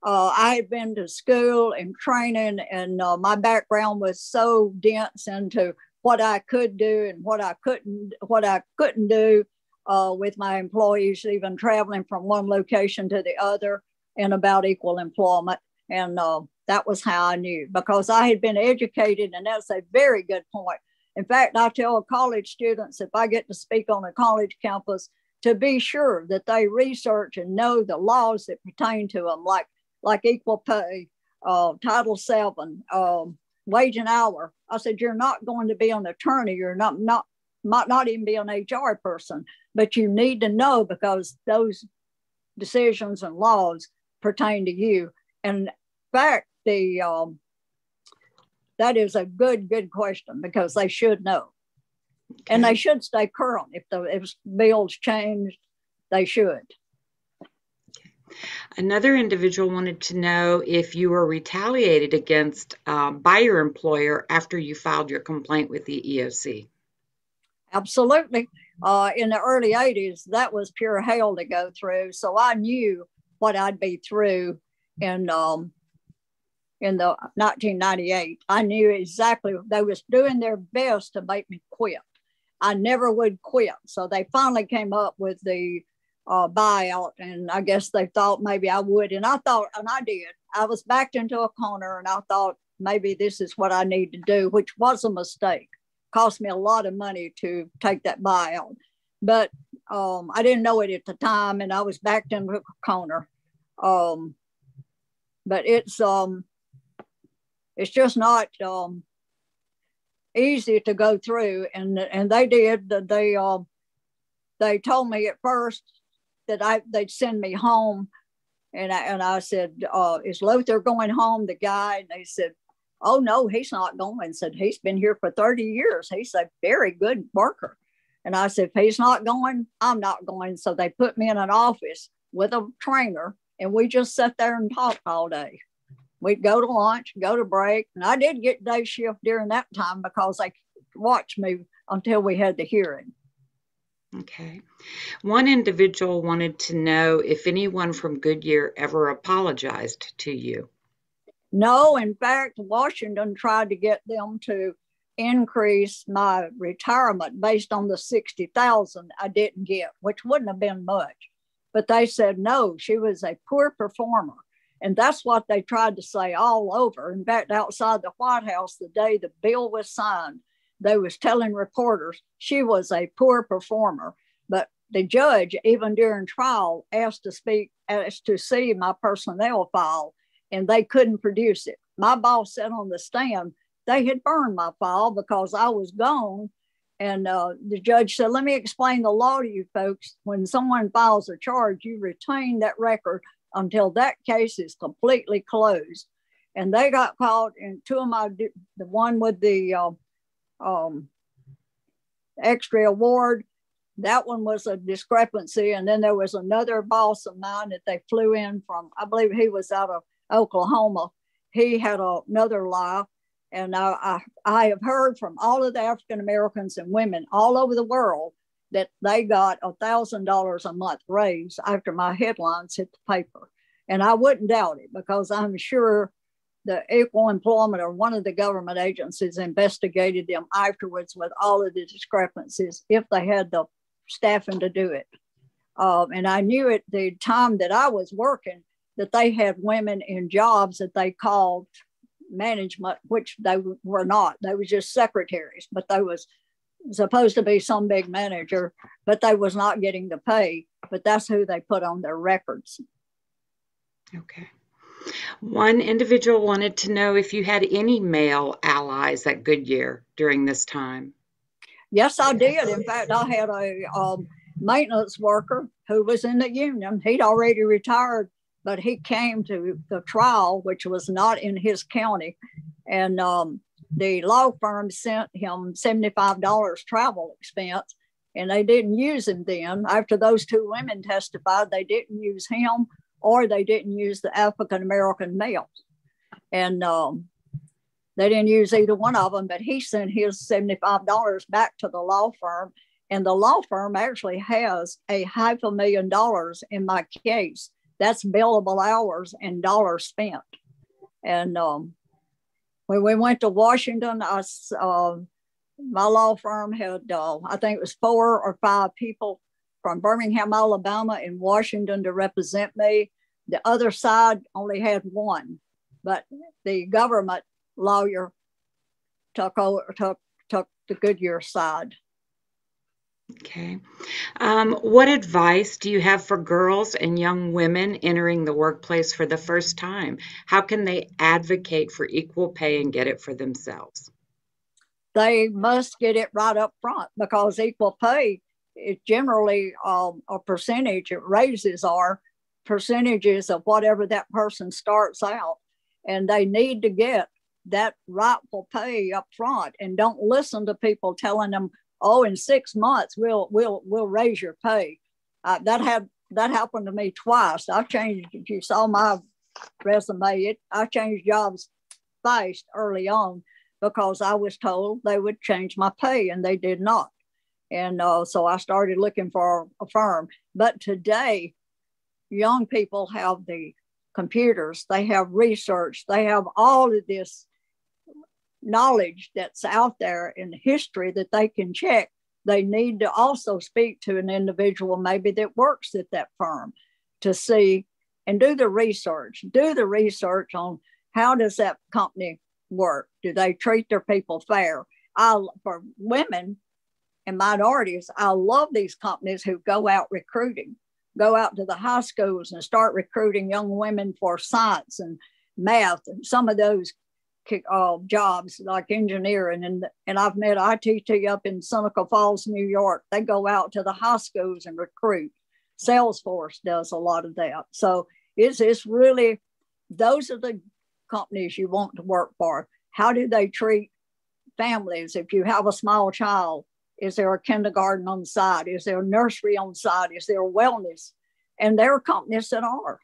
I had been to school and training, and my background was so dense into what I could do and what I couldn't do with my employees, even traveling from one location to the other, and about equal employment. And that was how I knew, because I had been educated, and that's a very good point. In fact, I tell college students, if I get to speak on a college campus, to be sure that they research and know the laws that pertain to them, like equal pay, Title VII, wage and hour. I said, you're not going to be an attorney. You're might not even be an HR person, but you need to know, because those decisions and laws pertain to you. And in fact, the that is a good question, because they should know. Okay. And they should stay current. If bills change, they should. Another individual wanted to know if you were retaliated against by your employer after you filed your complaint with the EEOC. Absolutely. In the early 80s, that was pure hell to go through. So I knew what I'd be through in the 1998. I knew exactly, they was doing their best to make me quit. I never would quit. So they finally came up with the buyout, and I guess they thought maybe I would, and I thought, and I did. I was backed into a corner, and I thought maybe this is what I need to do, which was a mistake. Cost me a lot of money to take that buyout, but I didn't know it at the time, and I was backed into a corner. But it's just not easy to go through, and they did. They told me at first that they'd send me home. And I said, is Luther going home, the guy? And they said, oh no, he's not going. I said, he's been here for 30 years. He's a very good worker. And I said, if he's not going, I'm not going. So they put me in an office with a trainer, and we just sat there and talked all day. We'd go to lunch, go to break. And I did get day shift during that time because they watched me until we had the hearing. Okay. One individual wanted to know if anyone from Goodyear ever apologized to you. No, in fact, Washington tried to get them to increase my retirement based on the 60,000 I didn't get, which wouldn't have been much. But they said, no, she was a poor performer. And that's what they tried to say all over. In fact, outside the White House, the day the bill was signed, they was telling reporters she was a poor performer, but the judge, even during trial, asked to see my personnel file, and they couldn't produce it. My boss sat on the stand. They had burned my file because I was gone, and the judge said, let me explain the law to you folks. When someone files a charge, you retain that record until that case is completely closed. And they got caught, and two of my, the one with the extra award, that one was a discrepancy, and then there was another boss of mine that they flew in from, I believe he was out of Oklahoma. He had another lie, and I have heard from all of the African Americans and women all over the world that they got $1,000 a month raise after my headlines hit the paper, and I wouldn't doubt it because I'm sure the Equal Employment or one of the government agencies investigated them afterwards with all of the discrepancies if they had the staffing to do it. And I knew at the time that I was working that they had women in jobs that they called management, which they were not. They were just secretaries, but they was supposed to be some big manager, but they was not getting the pay, but that's who they put on their records. Okay. One individual wanted to know if you had any male allies at Goodyear during this time. Yes, I did. In fact, I had a maintenance worker who was in the union. He'd already retired, but he came to the trial, which was not in his county. And the law firm sent him $75 travel expense, and they didn't use him then. After those two women testified, they didn't use him, or they didn't use the African-American males. And they didn't use either one of them, but he sent his $75 back to the law firm. And the law firm actually has $500,000 in my case. That's billable hours and dollars spent. And when we went to Washington, my law firm had, I think it was 4 or 5 people from Birmingham, Alabama and Washington to represent me. The other side only had one, but the government lawyer took the Goodyear side. Okay. What advice do you have for girls and young women entering the workplace for the first time? How can they advocate for equal pay and get it for themselves? They must get it right up front, because equal pay, it generally a percentage it raises are percentages of whatever that person starts out, and they need to get that rightful pay up front, and don't listen to people telling them, oh, in 6 months we'll raise your pay. That happened to me twice. I changed, if you saw my resume, I changed jobs fast early on because I was told they would change my pay, and they did not. And so I started looking for a firm. But today, young people have the computers, they have research, they have all of this knowledge that's out there in history that they can check. They need to also speak to an individual maybe that works at that firm to see and do the research on how does that company work? Do they treat their people fair? For women and minorities, I love these companies who go out recruiting, go out to the high schools and start recruiting young women for science and math and some of those jobs like engineering. And I've met ITT up in Seneca Falls, New York. They go out to the high schools and recruit. Salesforce does a lot of that. So it's really, those are the companies you want to work for. How do they treat families? If you have a small child, is there a kindergarten on site? Is there a nursery on site? Is there wellness? And there are companies that are.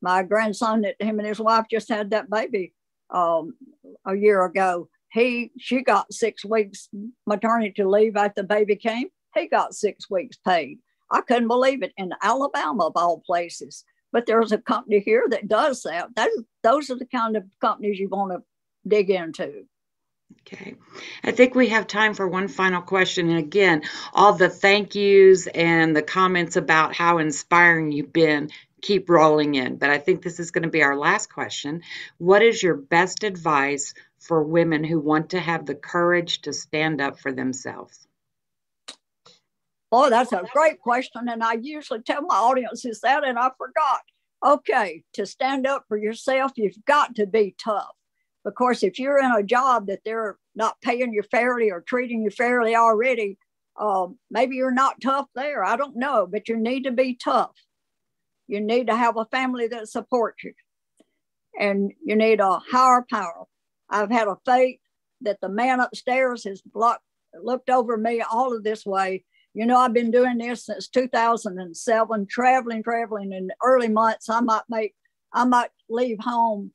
My grandson, him and his wife just had that baby a year ago. She got 6 weeks maternity leave after the baby came. He got 6 weeks paid. I couldn't believe it, in Alabama of all places. But there's a company here that does that. Those are the kind of companies you want to dig into. Okay, I think we have time for one final question. And again, all the thank yous and the comments about how inspiring you've been keep rolling in. But I think this is going to be our last question. What is your best advice for women who want to have the courage to stand up for themselves? Oh, that's a great question. And I usually tell my audiences that, and I forgot. Okay, to stand up for yourself, you've got to be tough. Of course, if you're in a job that they're not paying you fairly or treating you fairly already, maybe you're not tough there. I don't know, but you need to be tough. You need to have a family that supports you. And you need a higher power. I've had a fate that the man upstairs has looked over me all of this way. You know, I've been doing this since 2007, traveling. In the early months, I might leave home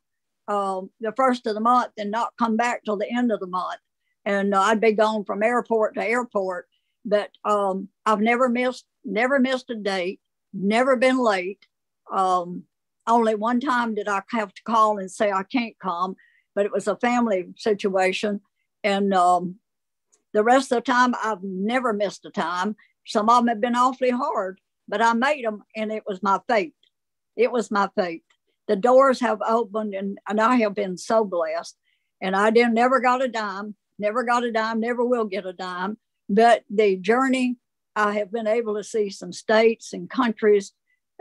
the first of the month and not come back till the end of the month. And I'd be gone from airport to airport, but I've never missed a date, never been late. Only one time did I have to call and say I can't come, but it was a family situation. And the rest of the time, I've never missed a time. Some of them have been awfully hard, but I made them, and it was my fate. It was my fate. The doors have opened, and I have been so blessed. And I never got a dime, never will get a dime. But the journey, I have been able to see some states and countries.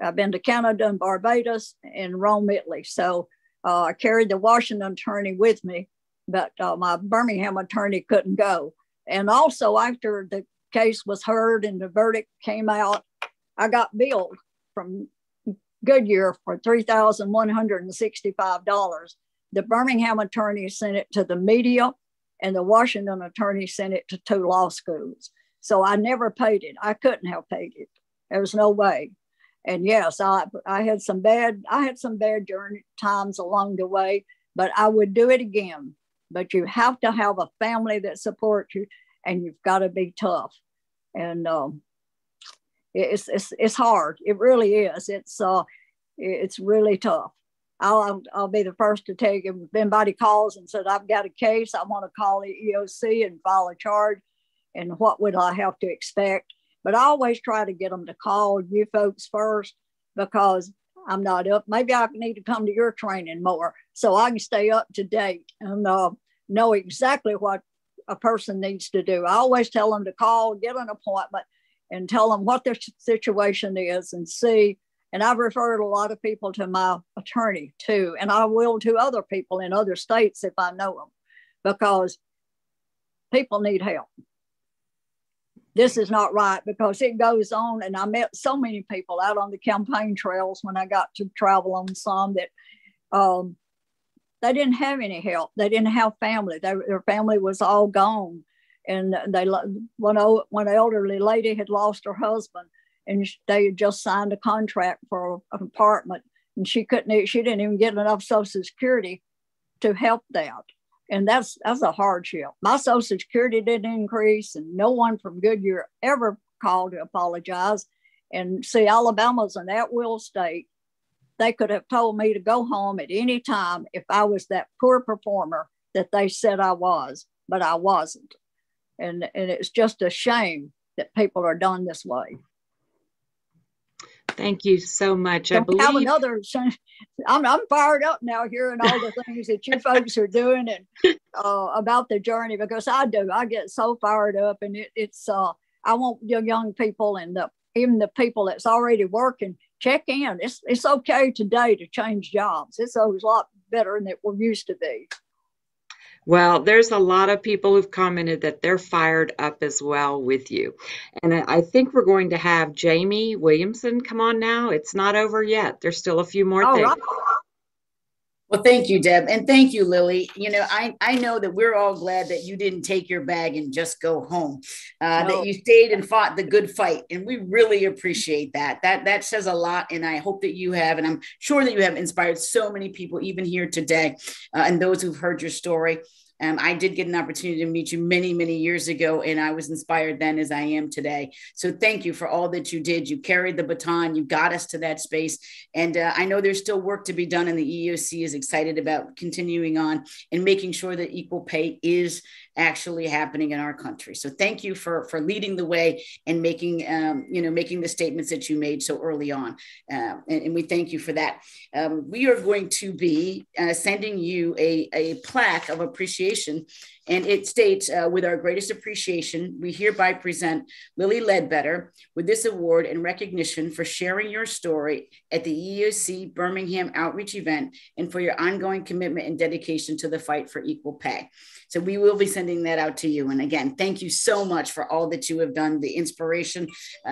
I've been to Canada and Barbados and Rome, Italy. So I carried the Washington attorney with me, but my Birmingham attorney couldn't go. And also after the case was heard and the verdict came out, I got billed from Goodyear for $3,165. The Birmingham attorney sent it to the media, and the Washington attorney sent it to two law schools. So I never paid it. I couldn't have paid it. There was no way. And yes, I had some bad journey times along the way, but I would do it again. But you have to have a family that supports you, and you've got to be tough. And It's hard. It really is. It's really tough. I'll be the first to tell you, if anybody calls and said, I've got a case, I want to call the EEOC and file a charge, and what would I have to expect? But I always try to get them to call you folks first, because I'm not up. Maybe I need to come to your training more so I can stay up to date and know exactly what a person needs to do. I always tell them to call, get an appointment, and tell them what their situation is and see. And I've referred a lot of people to my attorney too. And I will to other people in other states if I know them, because people need help. this is not right, because it goes on. And I met so many people out on the campaign trails when I got to travel on some that they didn't have any help. They didn't have family. Their family was all gone. And one elderly lady had lost her husband, and they had just signed a contract for an apartment, and she didn't even get enough Social Security to help that. And that's a hardship. My Social Security didn't increase, and no one from Goodyear ever called to apologize. And see, Alabama's an at-will state. They could have told me to go home at any time if I was that poor performer that they said I was, but I wasn't. And it's just a shame that people are done this way. Thank you so much. I believe I'm fired up now hearing all the things that you folks are doing and about the journey, because I do. I get so fired up, and it's I want young people and even the people that's already working, check in. It's okay today to change jobs. It's a lot better than it we're used to be. Well, there's a lot of people who've commented that they're fired up as well with you. And I think we're going to have Jamie Williamson come on now. It's not over yet. There's still a few more things. Right. Well, thank you, Deb. And thank you, Lily. You know, I know that we're all glad that you didn't take your bag and just go home, no. That you stayed and fought the good fight. And we really appreciate that. That says a lot. And I hope that you have, and I'm sure that you have inspired so many people even here today and those who've heard your story. I did get an opportunity to meet you many, many years ago, and I was inspired then as I am today. So thank you for all that you did. You carried the baton. You got us to that space. And I know there's still work to be done, and the EEOC is excited about continuing on and making sure that equal pay is actually happening in our country. So thank you for leading the way and making the statements that you made so early on. And we thank you for that. We are going to be sending you a plaque of appreciation. And it states, with our greatest appreciation, we hereby present Lilly Ledbetter with this award in recognition for sharing your story at the EEOC Birmingham Outreach event and for your ongoing commitment and dedication to the fight for equal pay. So we will be sending that out to you. And again, thank you so much for all that you have done, the inspiration,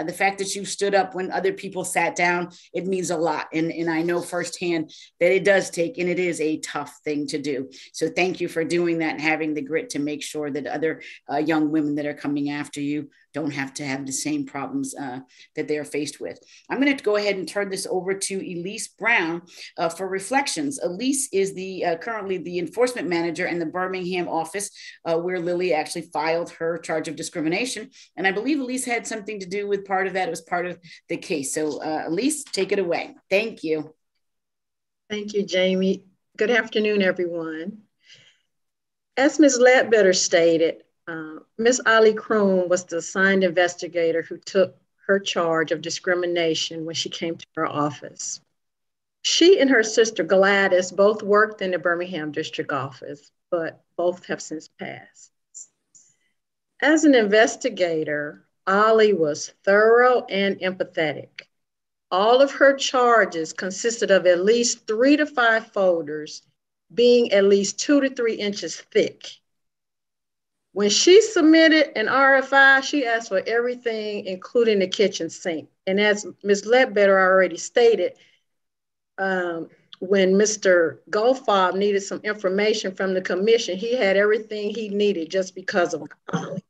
the fact that you stood up when other people sat down, it means a lot. And I know firsthand that it does take, and it is a tough thing to do. So thank you for doing that and having the grit to make sure that other young women that are coming after you don't have to have the same problems that they are faced with. I'm going to go ahead and turn this over to Elise Brown for reflections. Elise is currently the enforcement manager in the Birmingham office where Lily actually filed her charge of discrimination. And I believe Elise had something to do with part of that. It was part of the case. So Elise, take it away. Thank you. Thank you, Jamie. Good afternoon, everyone. As Ms. Ledbetter stated, Ms. Ollie Croom was the assigned investigator who took her charge of discrimination when she came to her office. She and her sister Gladys both worked in the Birmingham District office, but both have since passed. As an investigator, Ollie was thorough and empathetic. All of her charges consisted of at least 3 to 5 folders, being at least 2 to 3 inches thick. When she submitted an RFI, she asked for everything, including the kitchen sink. And as Ms. Ledbetter already stated, when Mr. Goldfarb needed some information from the commission, he had everything he needed just because of Ollie.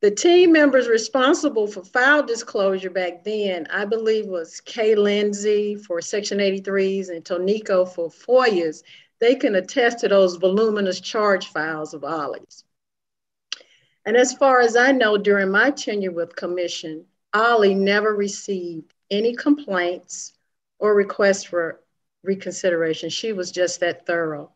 The team members responsible for file disclosure back then, I believe was Kay Lindsay for Section 83s and Tonico for FOIAs. They can attest to those voluminous charge files of Ollie's. And as far as I know, during my tenure with commission, Ollie never received any complaints or requests for reconsideration. She was just that thorough.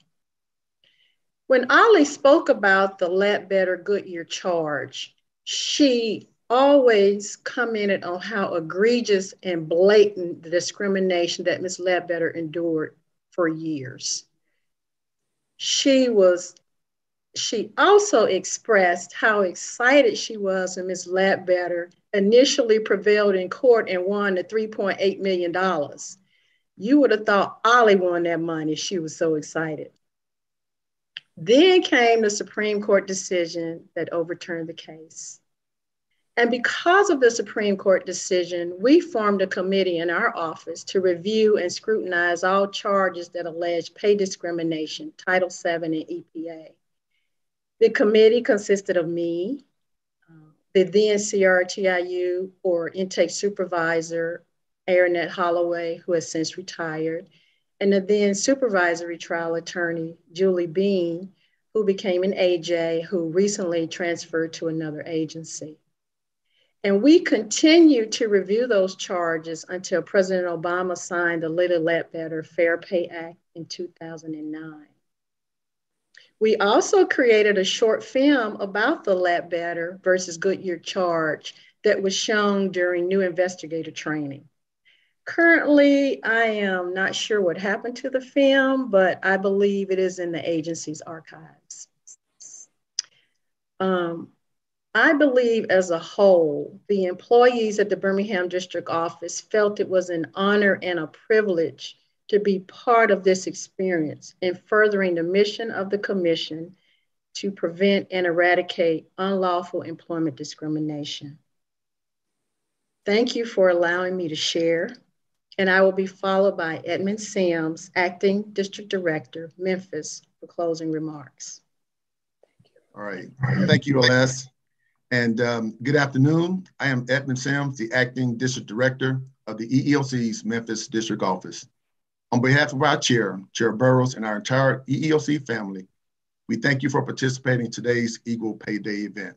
When Ollie spoke about the Ledbetter Goodyear charge, she always commented on how egregious and blatant the discrimination that Ms. Ledbetter endured for years. She also expressed how excited she was when Ms. Ledbetter initially prevailed in court and won the $3.8 million. You would have thought Ollie won that money. She was so excited. Then came the Supreme Court decision that overturned the case. And because of the Supreme Court decision, we formed a committee in our office to review and scrutinize all charges that allege pay discrimination, Title VII and EPA. The committee consisted of me, the then CRTIU or intake supervisor, Aaronette Holloway, who has since retired, and the then supervisory trial attorney, Julie Bean, who became an AJ, who recently transferred to another agency. And we continued to review those charges until President Obama signed the Lilly Ledbetter Fair Pay Act in 2009. We also created a short film about the Ledbetter versus Goodyear charge that was shown during new investigator training. Currently, I am not sure what happened to the film, but I believe it is in the agency's archives. I believe as a whole, the employees at the Birmingham District Office felt it was an honor and a privilege to be part of this experience in furthering the mission of the Commission to prevent and eradicate unlawful employment discrimination. Thank you for allowing me to share, and I will be followed by Edmund Sims, Acting District Director, Memphis, for closing remarks. All right, thank you, Aless. And good afternoon. I am Edmund Sims, the Acting District Director of the EEOC's Memphis District Office. On behalf of our chair, Chair Burrows, and our entire EEOC family, we thank you for participating in today's Equal Pay Day event.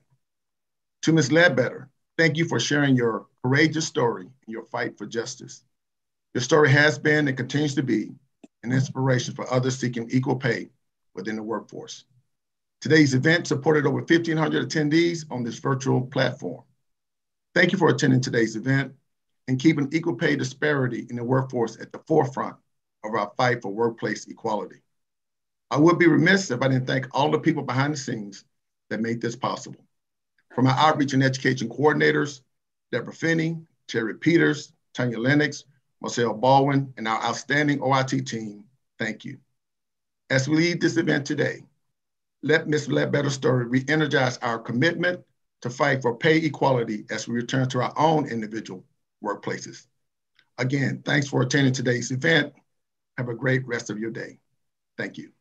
To Ms. Ledbetter, thank you for sharing your courageous story and your fight for justice. Your story has been and continues to be an inspiration for others seeking equal pay within the workforce. Today's event supported over 1,500 attendees on this virtual platform. Thank you for attending today's event and keeping equal pay disparity in the workforce at the forefront of our fight for workplace equality. I would be remiss if I didn't thank all the people behind the scenes that made this possible. From our outreach and education coordinators, Deb Finney, Terry Peters, Tanya Lennox, Marcel Baldwin, and our outstanding OIT team, thank you. As we leave this event today, let Ms. Ledbetter's story re-energize our commitment to fight for pay equality as we return to our own individual workplaces. Again, thanks for attending today's event. Have a great rest of your day. Thank you.